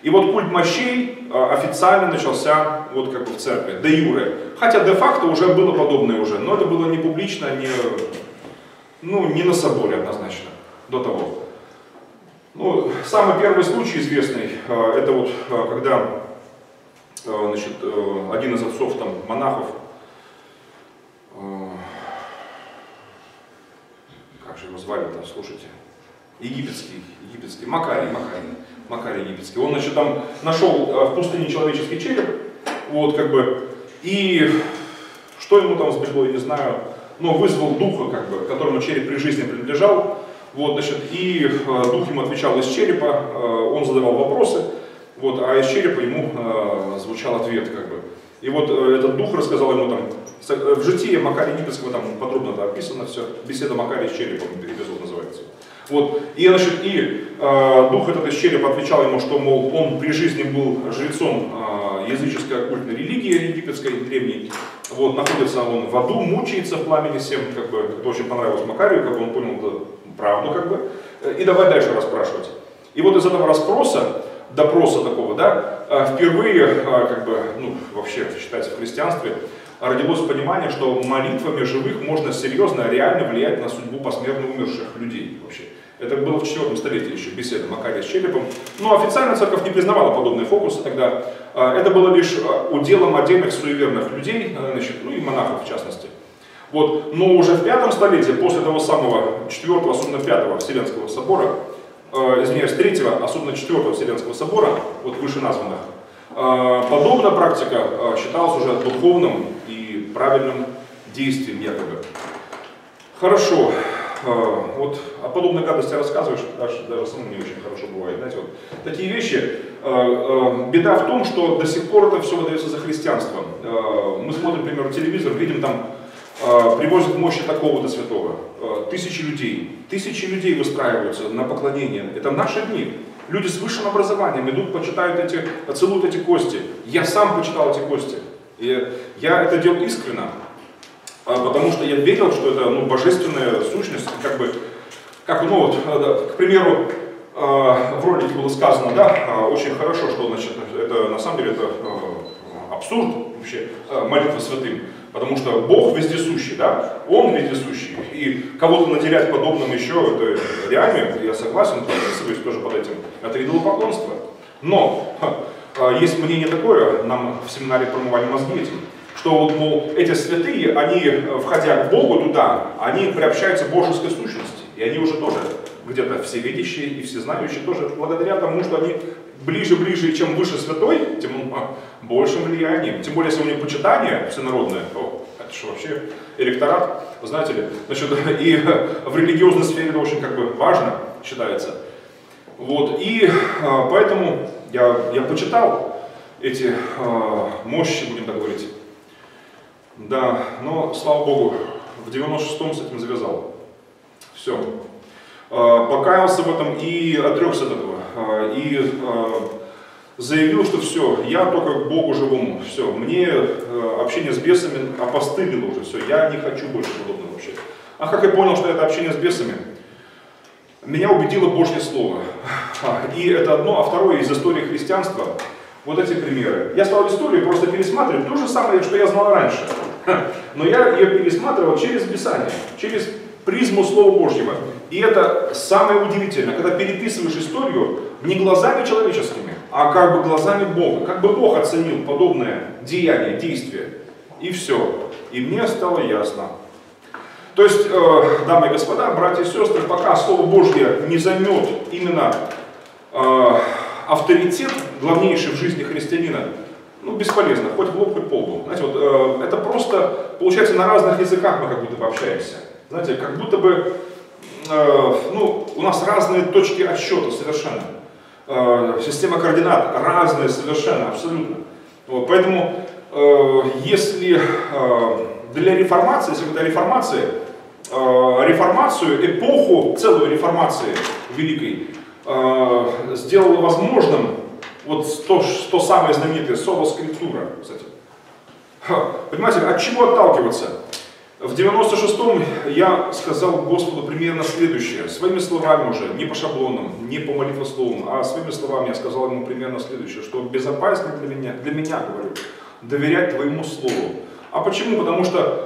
И вот культ мощей официально начался вот как бы в церкви, де юре. Хотя де-факто уже было подобное уже, но это было не публично, не, ну, не на соборе однозначно, до того. Ну, самый первый случай известный, это вот когда, значит, один из отцов там, монахов, как же его звали-то, слушайте, египетский, египетский, Макарий, Макарий. Макарий Египетский. Он, значит, там нашел в пустыне человеческий череп, вот, как бы, и что ему там сбегло, я не знаю, но вызвал духа, как бы, которому череп при жизни принадлежал, вот, значит, и дух ему отвечал из черепа, он задавал вопросы, вот, а из черепа ему звучал ответ, как бы. И вот этот дух рассказал ему там, в житии Макария Египетского там подробно -то описано все, беседа Макария с черепом, эпизод называется. Вот. И, значит, и э, дух этот из черепа отвечал ему, что, мол, он при жизни был жрецом э, языческой оккультной религии египетской, древней. Вот, находится он в аду, мучается в пламени всем, как бы, это очень понравилось Макарию, как бы он понял да, правду, как бы, и давай дальше расспрашивать. И вот из этого расспроса, допроса такого, да, впервые, как бы, ну, вообще, считается, в христианстве, родилось понимание, что молитвами живых можно серьезно, реально влиять на судьбу посмертно умерших людей вообще. Это было в четвёртом столетии еще беседа Макария с черепом. Но официально церковь не признавала подобные фокусы тогда. Это было лишь уделом отдельных суеверных людей, значит, ну и монахов в частности. Вот. Но уже в пятом столетии, после того самого четвёртого, особенно пятого Вселенского собора, э, извиняюсь, третьего, особенно четвёртого Вселенского собора, вот вышеназванных, э, подобная практика э, считалась уже духовным и правильным действием якобы. Хорошо. Вот о подобной гадости рассказываешь, даже, даже самому не очень хорошо бывает. Знаете, вот такие вещи. Беда в том, что до сих пор это все выдается за христианство. Мы смотрим, например, телевизор, видим там, привозят мощи такого-то святого. Тысячи людей. Тысячи людей выстраиваются на поклонение. Это наши дни. Люди с высшим образованием идут, почитают эти, целуют эти кости. Я сам почитал эти кости. И я это делал искренне. Потому что я верил, что это ну, божественная сущность, как бы, как, ну, вот, да, к примеру, э, в ролике было сказано, да, э, очень хорошо, что, значит, это, на самом деле, это э, абсурд, вообще, э, молитва святым, потому что Бог вездесущий, да, Он вездесущий, и кого-то наделять подобным еще, это реально, я согласен, подписываюсь тоже под этим, это идолопоклонство, но э, есть мнение такое, нам в семинаре промывали мозги этим, что вот, мол, эти святые, они, входя к Богу туда, они приобщаются к божеской сущности. И они уже тоже где-то всевидящие и всезнающие тоже, благодаря тому, что они ближе-ближе, чем выше святой, тем большим влиянием. Тем более, если у них почитание всенародное, то потому что вообще электорат, вы знаете ли, значит, и в религиозной сфере это очень как бы важно считается. Вот, и поэтому я, я почитал эти мощи, будем так говорить. Да, но, слава богу, в девяносто шестом с этим завязал. Все. Покаялся в этом и отрекся от этого. И заявил, что все, я только к Богу живому. Все, мне общение с бесами опостылило уже. Все, я не хочу больше подобного вообще. А как я понял, что это общение с бесами? Меня убедило Божье Слово. И это одно. А второе, из истории христианства, вот эти примеры. Я стал историю просто пересматривать, то же самое, что я знал раньше. Но я ее пересматривал через Писание, через призму Слова Божьего. И это самое удивительное, когда переписываешь историю не глазами человеческими, а как бы глазами Бога. Как бы Бог оценил подобное деяние, действие. И все. И мне стало ясно. То есть, э, дамы и господа, братья и сестры, пока Слово Божье не займет именно э, авторитет, главнейший в жизни христианина, ну, бесполезно, хоть в лоб, хоть по лбу. Знаете, вот, э, это просто, получается, на разных языках мы как будто бы общаемся. Знаете, как будто бы, э, ну, у нас разные точки отсчета совершенно. Э, система координат разная совершенно, абсолютно. Вот, поэтому, э, если э, для реформации, если говорить о реформации, реформацию, эпоху, целую реформацию великой, сделало возможным вот то, что самое знаменитое, соло скриптура, кстати. Понимаете, от чего отталкиваться? В девяносто шестом я сказал Господу примерно следующее, своими словами уже, не по шаблонам, не по молитвословам, а своими словами я сказал ему примерно следующее, что безопаснее для меня, для меня, говорю, доверять твоему слову. А почему? Потому что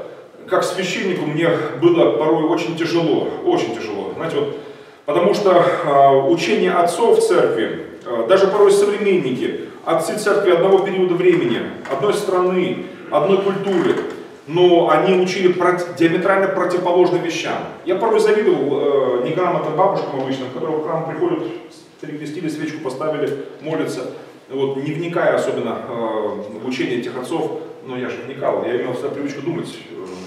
как священнику мне было порой очень тяжело, очень тяжело, знаете, вот, потому что э, учение отцов церкви, э, даже порой современники, отцы церкви одного периода времени, одной страны, одной культуры, но они учили проти, диаметрально противоположным вещам. Я порой завидовал э, неграмотным бабушкам обычным, которые в храм приходят, перекрестили, свечку поставили, молятся, вот, не вникая особенно э, в учение этих отцов. Но я же вникал, я имел всегда привычку думать,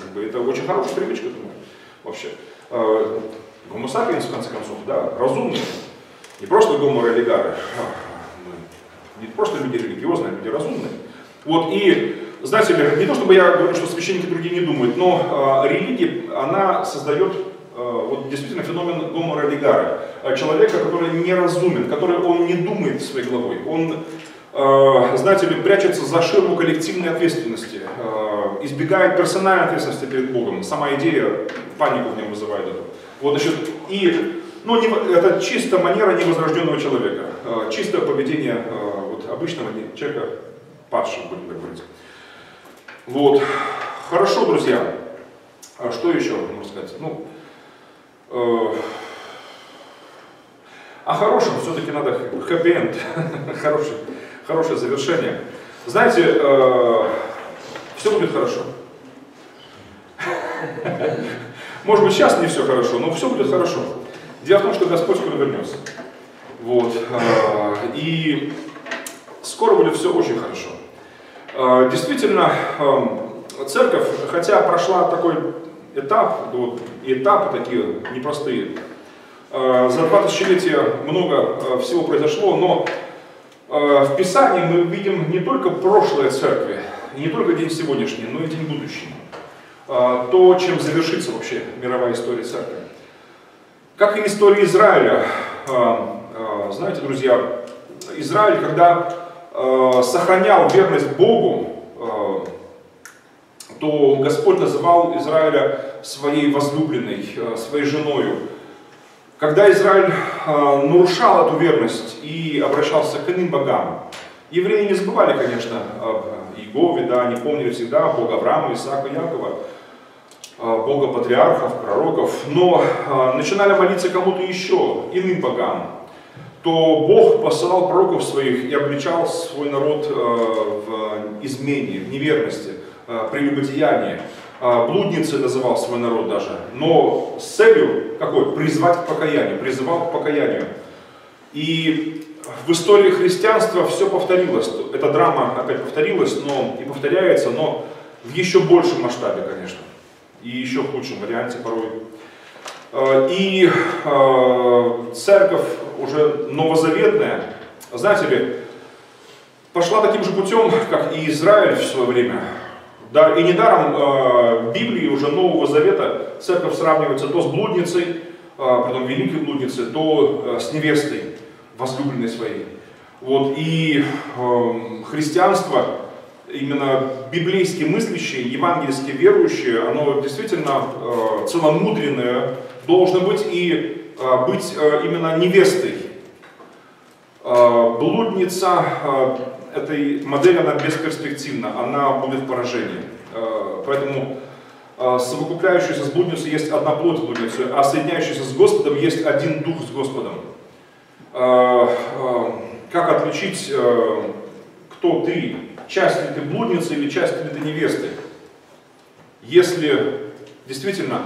как бы, это очень хорошая привычка, думаю, вообще. Гомо сапиенс, в конце концов, да, разумные, не просто гомо-религары, не просто люди религиозные, люди разумные. Вот, и, знаете ли, не то чтобы я говорю, что священники другие не думают, но э, религия, она создает э, вот, действительно феномен гомо-религара, человека, который неразумен, который он не думает своей головой, он... знаете ли, прячется за ширму коллективной ответственности, избегает персональной ответственности перед Богом. Сама идея панику в нем вызывает. Вот, значит, и, ну, не, это чисто манера невозрожденного человека, чисто поведение вот, обычного человека, падшего, будем так говорить. Вот. Хорошо, друзья. А что еще можно сказать? Ну, э... О хорошем все-таки надо хэппи-энд, хороший. Хорошее завершение. Знаете, э, все будет хорошо. Может быть, сейчас не все хорошо, но все будет хорошо. Дело в том, что Господь скоро вернется. Вот. Э, и скоро будет все очень хорошо. Э, действительно, э, церковь, хотя прошла такой этап, вот, этапы такие непростые, э, за два тысячелетия много э, всего произошло, но в Писании мы видим не только прошлое церкви, не только день сегодняшний, но и день будущий. То, чем завершится вообще мировая история церкви. Как и история Израиля. Знаете, друзья, Израиль, когда сохранял верность Богу, то Господь называл Израиля своей возлюбленной, своей женою. Когда Израиль э, нарушал эту верность и обращался к иным богам, евреи не забывали, конечно, о Иегове, да, они помнили всегда Бога Авраама, Исаака, Якова, э, Бога патриархов, пророков, но э, начинали молиться кому-то еще, иным богам, то Бог посылал пророков своих и обличал свой народ э, в измене, в неверности, э, прелюбодеянии. Блудницей называл свой народ даже, но с целью какой? Призвать к покаянию, призывал к покаянию. И в истории христианства все повторилось, эта драма опять повторилась, но и повторяется, но в еще большем масштабе, конечно, и еще в худшем варианте порой. И церковь уже новозаветная, знаете ли, пошла таким же путем, как и Израиль в свое время. Да, и недаром э, в Библии уже Нового Завета церковь сравнивается то с блудницей, э, потом великой блудницей, то э, с невестой, возлюбленной своей. Вот, и э, христианство, именно библейски мыслящие, евангельски верующие, оно действительно э, целомудренное должно быть и э, быть э, именно невестой. Э, блудница... Э, этой модели, она бесперспективна, она будет в поражении. Поэтому совокупляющаяся с блудницей есть одна плоть блудницы, а соединяющаяся с Господом есть один дух с Господом. Как отличить, кто ты, часть ли ты блудницы или часть ли ты невесты? Если действительно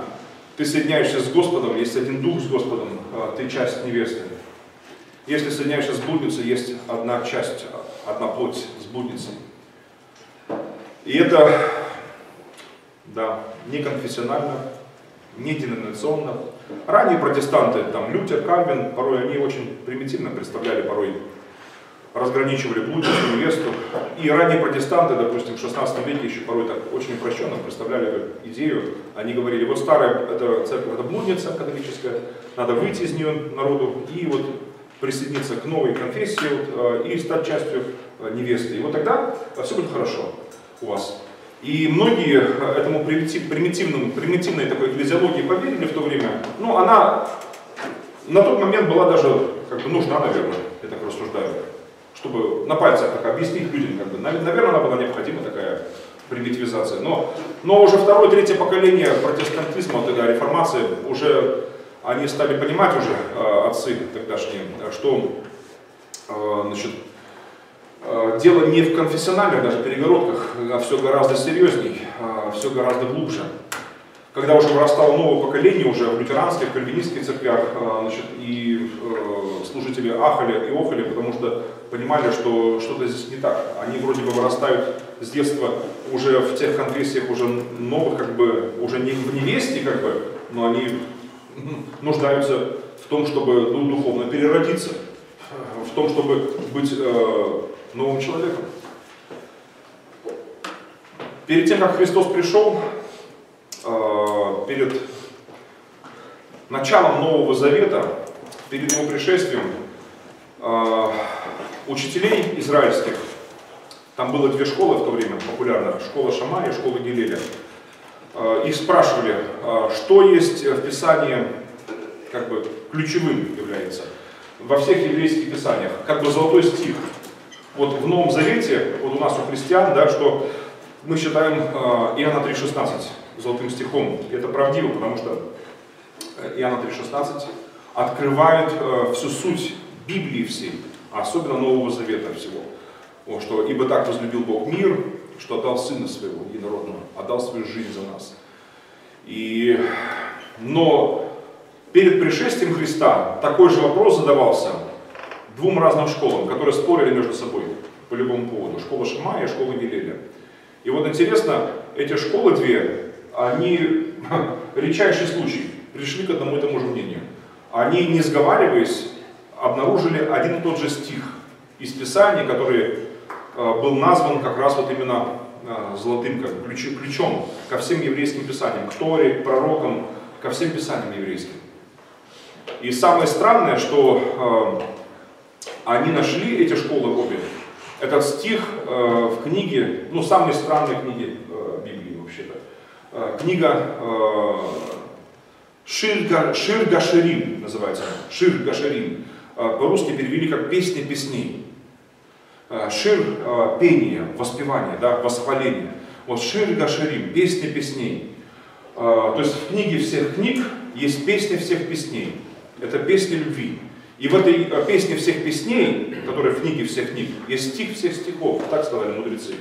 ты соединяешься с Господом, есть один дух с Господом, ты часть невесты. Если соединяешься с блудницей, есть одна часть, одна плоть с блудницей. И это, да, не конфессионально, не деноминационно. Ранние протестанты, там Лютер, Кальвин, порой они очень примитивно представляли, порой разграничивали блудницу, невесту. И ранние протестанты, допустим, в шестнадцатом веке еще порой так очень упрощенно представляли идею. Они говорили, вот старая эта церковь, это блудница католическая, надо выйти из нее народу и вот присоединиться к новой конфессии вот, и стать частью невесты. И вот тогда все будет хорошо у вас. И многие этому примитивному, примитивной такой физиологии поверили в то время. Ну, она на тот момент была даже как бы нужна, наверное, я так рассуждаю, чтобы на пальцах так объяснить людям. Как бы. Наверное, она была необходима, такая примитивизация. Но, но уже второе, третье поколение протестантизма, тогда реформации, уже... Они стали понимать уже, э, отцы тогдашние, что э, значит, э, дело не в конфессиональных даже перегородках, а все гораздо серьезней, э, все гораздо глубже. Когда уже вырастало новое поколение, уже в лютеранских, кальвинистских церквях, э, значит, и э, служители ахали и охали, потому что понимали, что что-то здесь не так. Они вроде бы вырастают с детства уже в тех конфессиях уже новых, как бы, уже не в невесте, как бы, но они... нуждаются в том, чтобы ну, духовно переродиться, в том, чтобы быть э, новым человеком. Перед тем, как Христос пришел, э, перед началом Нового Завета, перед Его пришествием, э, учителей израильских, там было две школы в то время популярных, школа Шама и школа Гилеля. Их спрашивали, что есть в Писании, как бы ключевым является, во всех еврейских писаниях, как бы золотой стих. Вот в Новом Завете, вот у нас у христиан, да, что мы считаем Иоанна три шестнадцать золотым стихом. Это правдиво, потому что Иоанна три шестнадцать открывает всю суть Библии всей, особенно Нового Завета всего. Вот, что «Ибо так возлюбил Бог мир», что отдал Сына Своего Единородного, отдал свою жизнь за нас. И... Но перед пришествием Христа такой же вопрос задавался двум разным школам, которые спорили между собой по любому поводу. Школа Шама и школа Гилеля. И вот интересно, эти школы две, они, редчайший случай, пришли к одному и тому же мнению. Они, не сговариваясь, обнаружили один и тот же стих из Писания, который... был назван как раз вот именно золотым как ключ, ключом ко всем еврейским писаниям, к Торе, к пророкам, ко всем писаниям еврейским. И самое странное, что э, они нашли эти школы обе. Этот стих э, в книге, ну самой странной книге э, Библии вообще-то, э, книга э, Шир, Шир Гаширим называется, Шир Гаширим, э, по-русски перевели как «Песня песней». Шир – пение, воспевание, да, восхваление. Вот Шир Гаширим – песни песней. То есть в книге всех книг есть песни всех песней. Это песни любви. И в этой песне всех песней, которая в книге всех книг, есть стих всех стихов, так сказали мудрецы.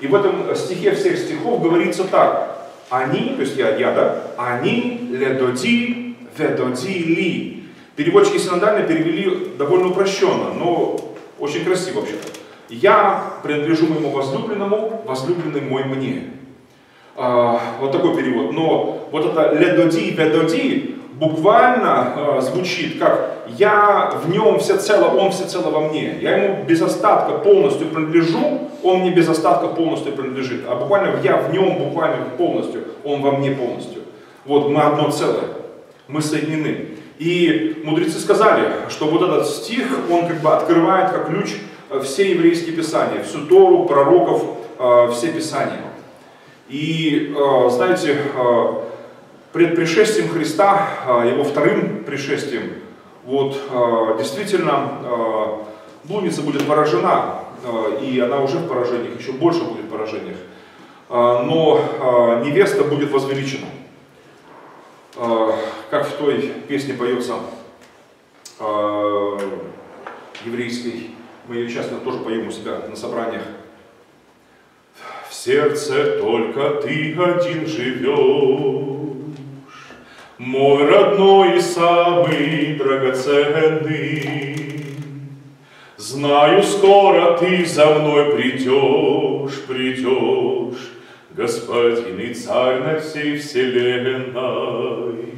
И в этом стихе всех стихов говорится так. Они, то есть я, я, да, они ледоди ведоди ли. Переводчики синодально перевели довольно упрощенно, но очень красиво вообще-то. Я принадлежу моему возлюбленному, возлюбленный мой мне. Вот такой перевод. Но вот это «ледоди» и «ведоди» буквально звучит как «я в нем всецело, он всецело во мне». Я ему без остатка полностью принадлежу, он мне без остатка полностью принадлежит. А буквально «я в нем буквально полностью, он во мне полностью». Вот мы одно целое, мы соединены. И мудрецы сказали, что вот этот стих, он как бы открывает как ключ все еврейские писания, всю Тору, пророков, все писания. И, знаете, пред пришествием Христа, его вторым пришествием, вот действительно блудница будет поражена, и она уже в поражениях, еще больше будет в поражениях, но невеста будет возвеличена. Как в той песне поется еврейской, мы ее часто тоже поем у себя на собраниях. В сердце только ты один живешь, мой родной и самый драгоценный. Знаю, скоро ты за мной придешь, придешь, Господин и Царь на всей вселенной.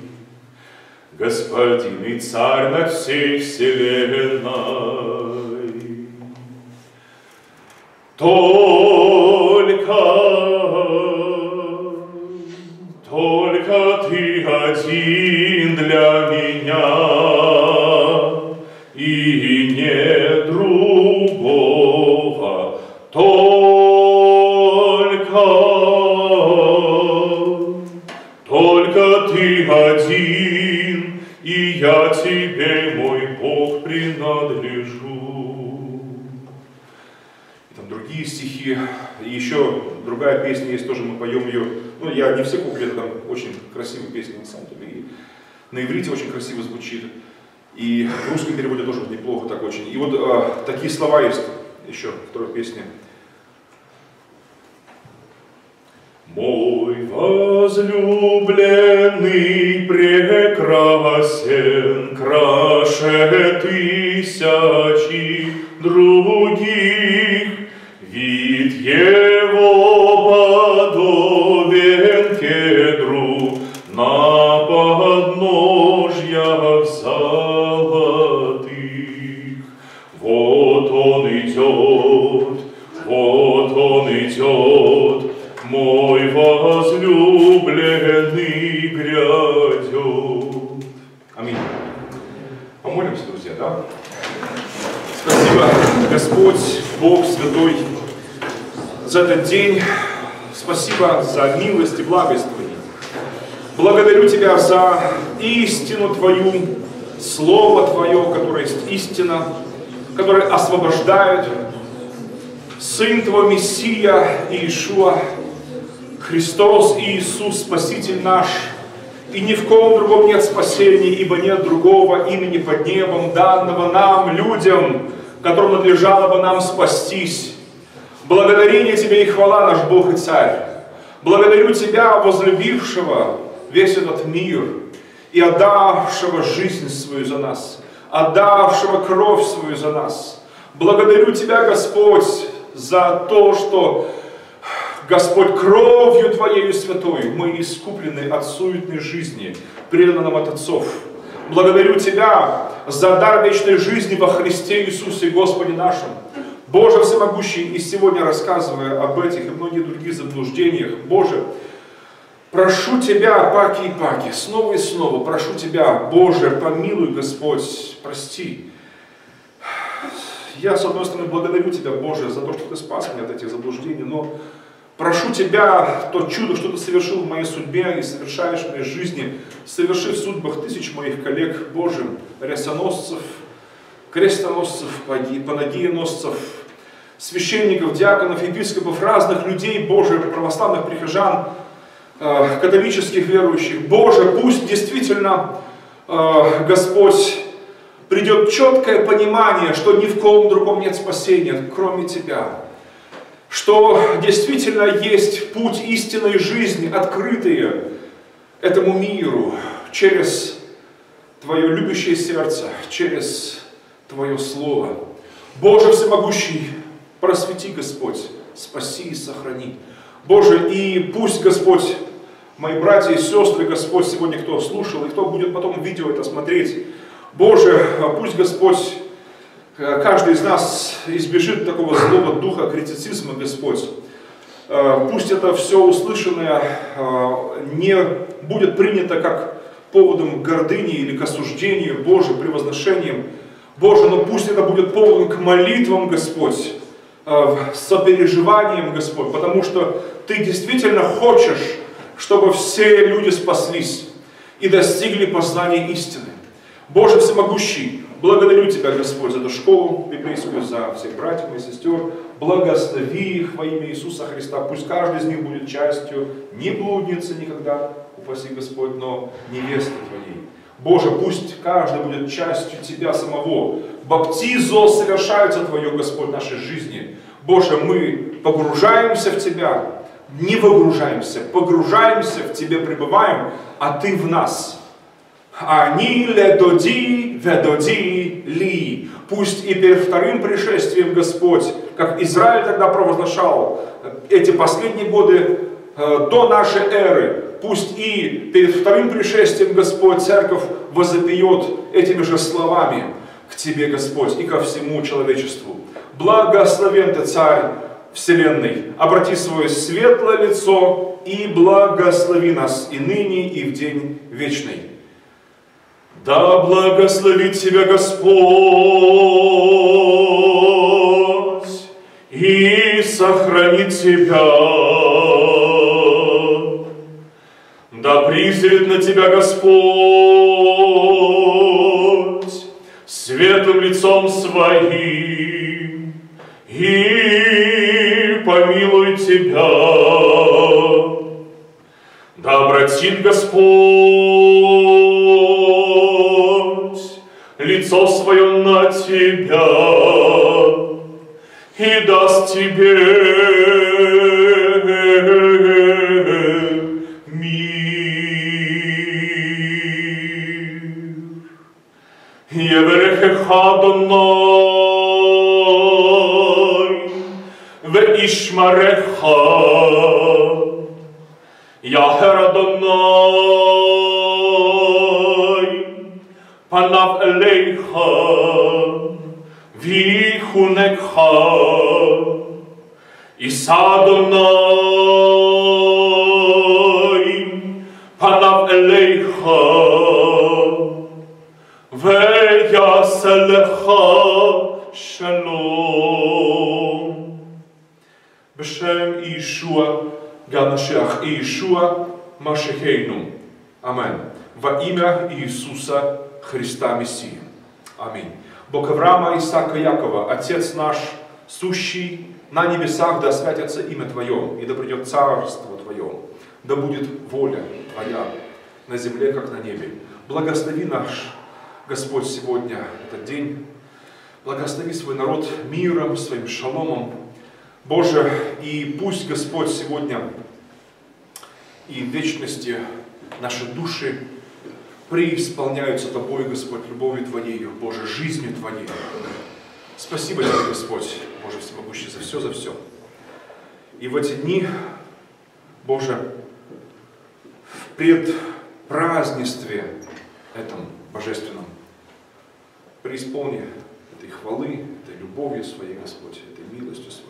Господин и Царь на всей вселенной. Только, только ты один для меня, и нет другого. Только ты один, и я тебе, мой Бог, принадлежу. И там другие стихи, и еще другая песня есть, тоже мы поем ее. Ну, я не все куплеты, там очень красивая песня, на самом деле. И на иврите очень красиво звучит, и в русском переводе тоже неплохо так очень. И вот э, такие слова есть еще в второй песне. Мой возлюбленный прекрасен, краше тысячи других, вид его подобен кедру на подножьях золотых. Вот он идет, вот он идет, мой возлюбленный грядет. Аминь. Помолимся, друзья, да? Спасибо, Господь, Бог Святой, за этот день. Спасибо за милость и благость Твою. Благодарю Тебя за истину Твою, Слово Твое, которое есть истина, которое освобождает. Сын Твой, Мессия Иешуа, Христос Иисус, Спаситель наш, и ни в ком другом нет спасения, ибо нет другого имени под небом, данного нам, людям, которым надлежало бы нам спастись. Благодарение Тебе и хвала, наш Бог и Царь. Благодарю Тебя, возлюбившего весь этот мир и отдавшего жизнь свою за нас, отдавшего кровь свою за нас. Благодарю Тебя, Господь, за то, что... Господь, кровью Твоею святой мы искуплены от суетной жизни, преданной нам от отцов. Благодарю Тебя за дар вечной жизни во Христе Иисусе Господе нашем. Боже всемогущий, и сегодня рассказывая об этих и многих других заблуждениях, Боже, прошу Тебя, паки и паки, снова и снова прошу Тебя, Боже, помилуй, Господь, прости. Я, с одной стороны, благодарю Тебя, Боже, за то, что Ты спас меня от этих заблуждений, но... Прошу Тебя, то чудо, что Ты совершил в моей судьбе и совершаешь в моей жизни, соверши в судьбах тысяч моих коллег, Боже, рясоносцев, крестоносцев, панагиеносцев, священников, диаконов, епископов, разных людей, Боже, православных прихожан, католических верующих. Боже, пусть действительно, Господь, придет четкое понимание, что ни в ком другом нет спасения, кроме Тебя. Что действительно есть путь истинной жизни, открытые этому миру через Твое любящее сердце, через Твое Слово. Боже всемогущий, просвети, Господь, спаси и сохрани. Боже, и пусть, Господь, мои братья и сестры, Господь, сегодня кто слушал, и кто будет потом видео это смотреть, Боже, пусть, Господь, каждый из нас избежит такого злого духа критицизма, Господь. Пусть это все услышанное не будет принято как поводом к гордыне или к осуждению, Боже, превозношением. Боже, но пусть это будет поводом к молитвам, Господь, сопереживанием, Господь, потому что Ты действительно хочешь, чтобы все люди спаслись и достигли познания истины. Боже всемогущий, благодарю Тебя, Господь, за эту школу библейскую, за всех братьев и сестер. Благослови их во имя Иисуса Христа. Пусть каждый из них будет частью не блудницы никогда, упаси Господь, но невесты Твоей. Боже, пусть каждый будет частью Тебя самого. Баптизо совершается Твое, Господь, в нашей жизни. Боже, мы погружаемся в Тебя, не погружаемся, погружаемся в Тебе, пребываем, а Ты в нас. Ани ледоди ведоди ли. Пусть и перед вторым пришествием, Господь, как Израиль тогда провозглашал эти последние годы э, до нашей эры, пусть и перед вторым пришествием, Господь, Церковь возопьет этими же словами к Тебе, Господь, и ко всему человечеству. Благословен Ты, Царь Вселенной, обрати свое светлое лицо и благослови нас и ныне, и в день вечный. Да благословит Тебя Господь и сохранит Тебя. Да призрит на Тебя Господь светлым лицом Своим и помилует Тебя. Да обратит Господь лицо свое на тебя и даст тебе мир. Еврехех Адонай веишмареха. Яхер Адонай, панав элейха, вихунекха, Иса Адонай, панав элейха, веяселеха шалом. Бешем Иешуа Ганашех Иешуа Машехейну. Аминь. Во имя Иисуса Христа Мессии. Аминь. Бог Авраама, Исаака, Якова, Отец наш, сущий на небесах, да святится имя Твое, и да придет царство Твое, да будет воля Твоя на земле, как на небе. Благослови наш Господь сегодня этот день. Благослови свой народ миром, своим шаломом. Боже, и пусть, Господь, сегодня и в вечности наши души преисполняются Тобой, Господь, любовью Твоею, Боже, жизнью Твоей. Спасибо Тебе, Господь, Боже всемогущий, за все, за все. И в эти дни, Боже, в предпразднестве этом божественном, преисполни этой хвалы, этой любовью Своей, Господь, этой милостью Своей.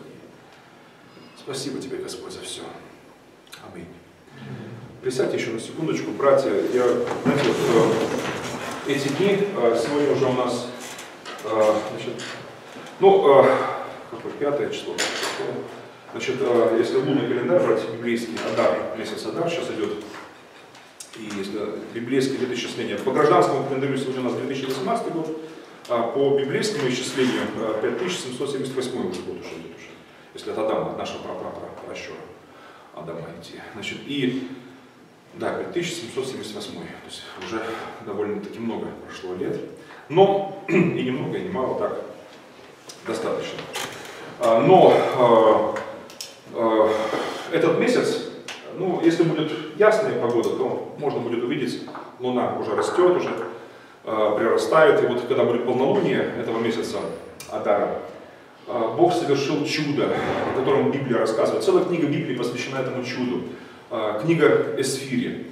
Спасибо Тебе, Господь, за все. Аминь. Присядьте еще на секундочку, братья. Я, знаете, вот, эти дни, сегодня уже у нас, значит, ну, какое, пятое число. Значит, если лунный календарь брать, библейский Адар, месяц Адар сейчас идет, и если библейское летоисчисление, по гражданскому календарю сегодня у нас две тысячи восемнадцатый год, а по библейскому исчислению пять тысяч семьсот семьдесят восьмой год уже идет уже. Если от Адама, от нашего прапрапращура Адама идти. Значит, и, да, пять тысяч семьсот семьдесят восьмой, то есть уже довольно-таки много прошло лет, но и немного, и немало, так, достаточно. Но э, э, этот месяц, ну, если будет ясная погода, то можно будет увидеть, луна уже растет, уже э, прирастает, и вот когда будет полнолуние этого месяца Адара, Бог совершил чудо, о котором Библия рассказывает. Целая книга Библии посвящена этому чуду. Книга Эсфири,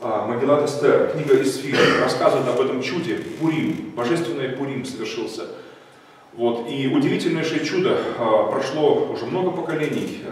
Магеллат Эстер, книга Эсфири рассказывает об этом чуде. Пурим, божественное Пурим совершился. Вот. И удивительнейшее чудо прошло уже много поколений.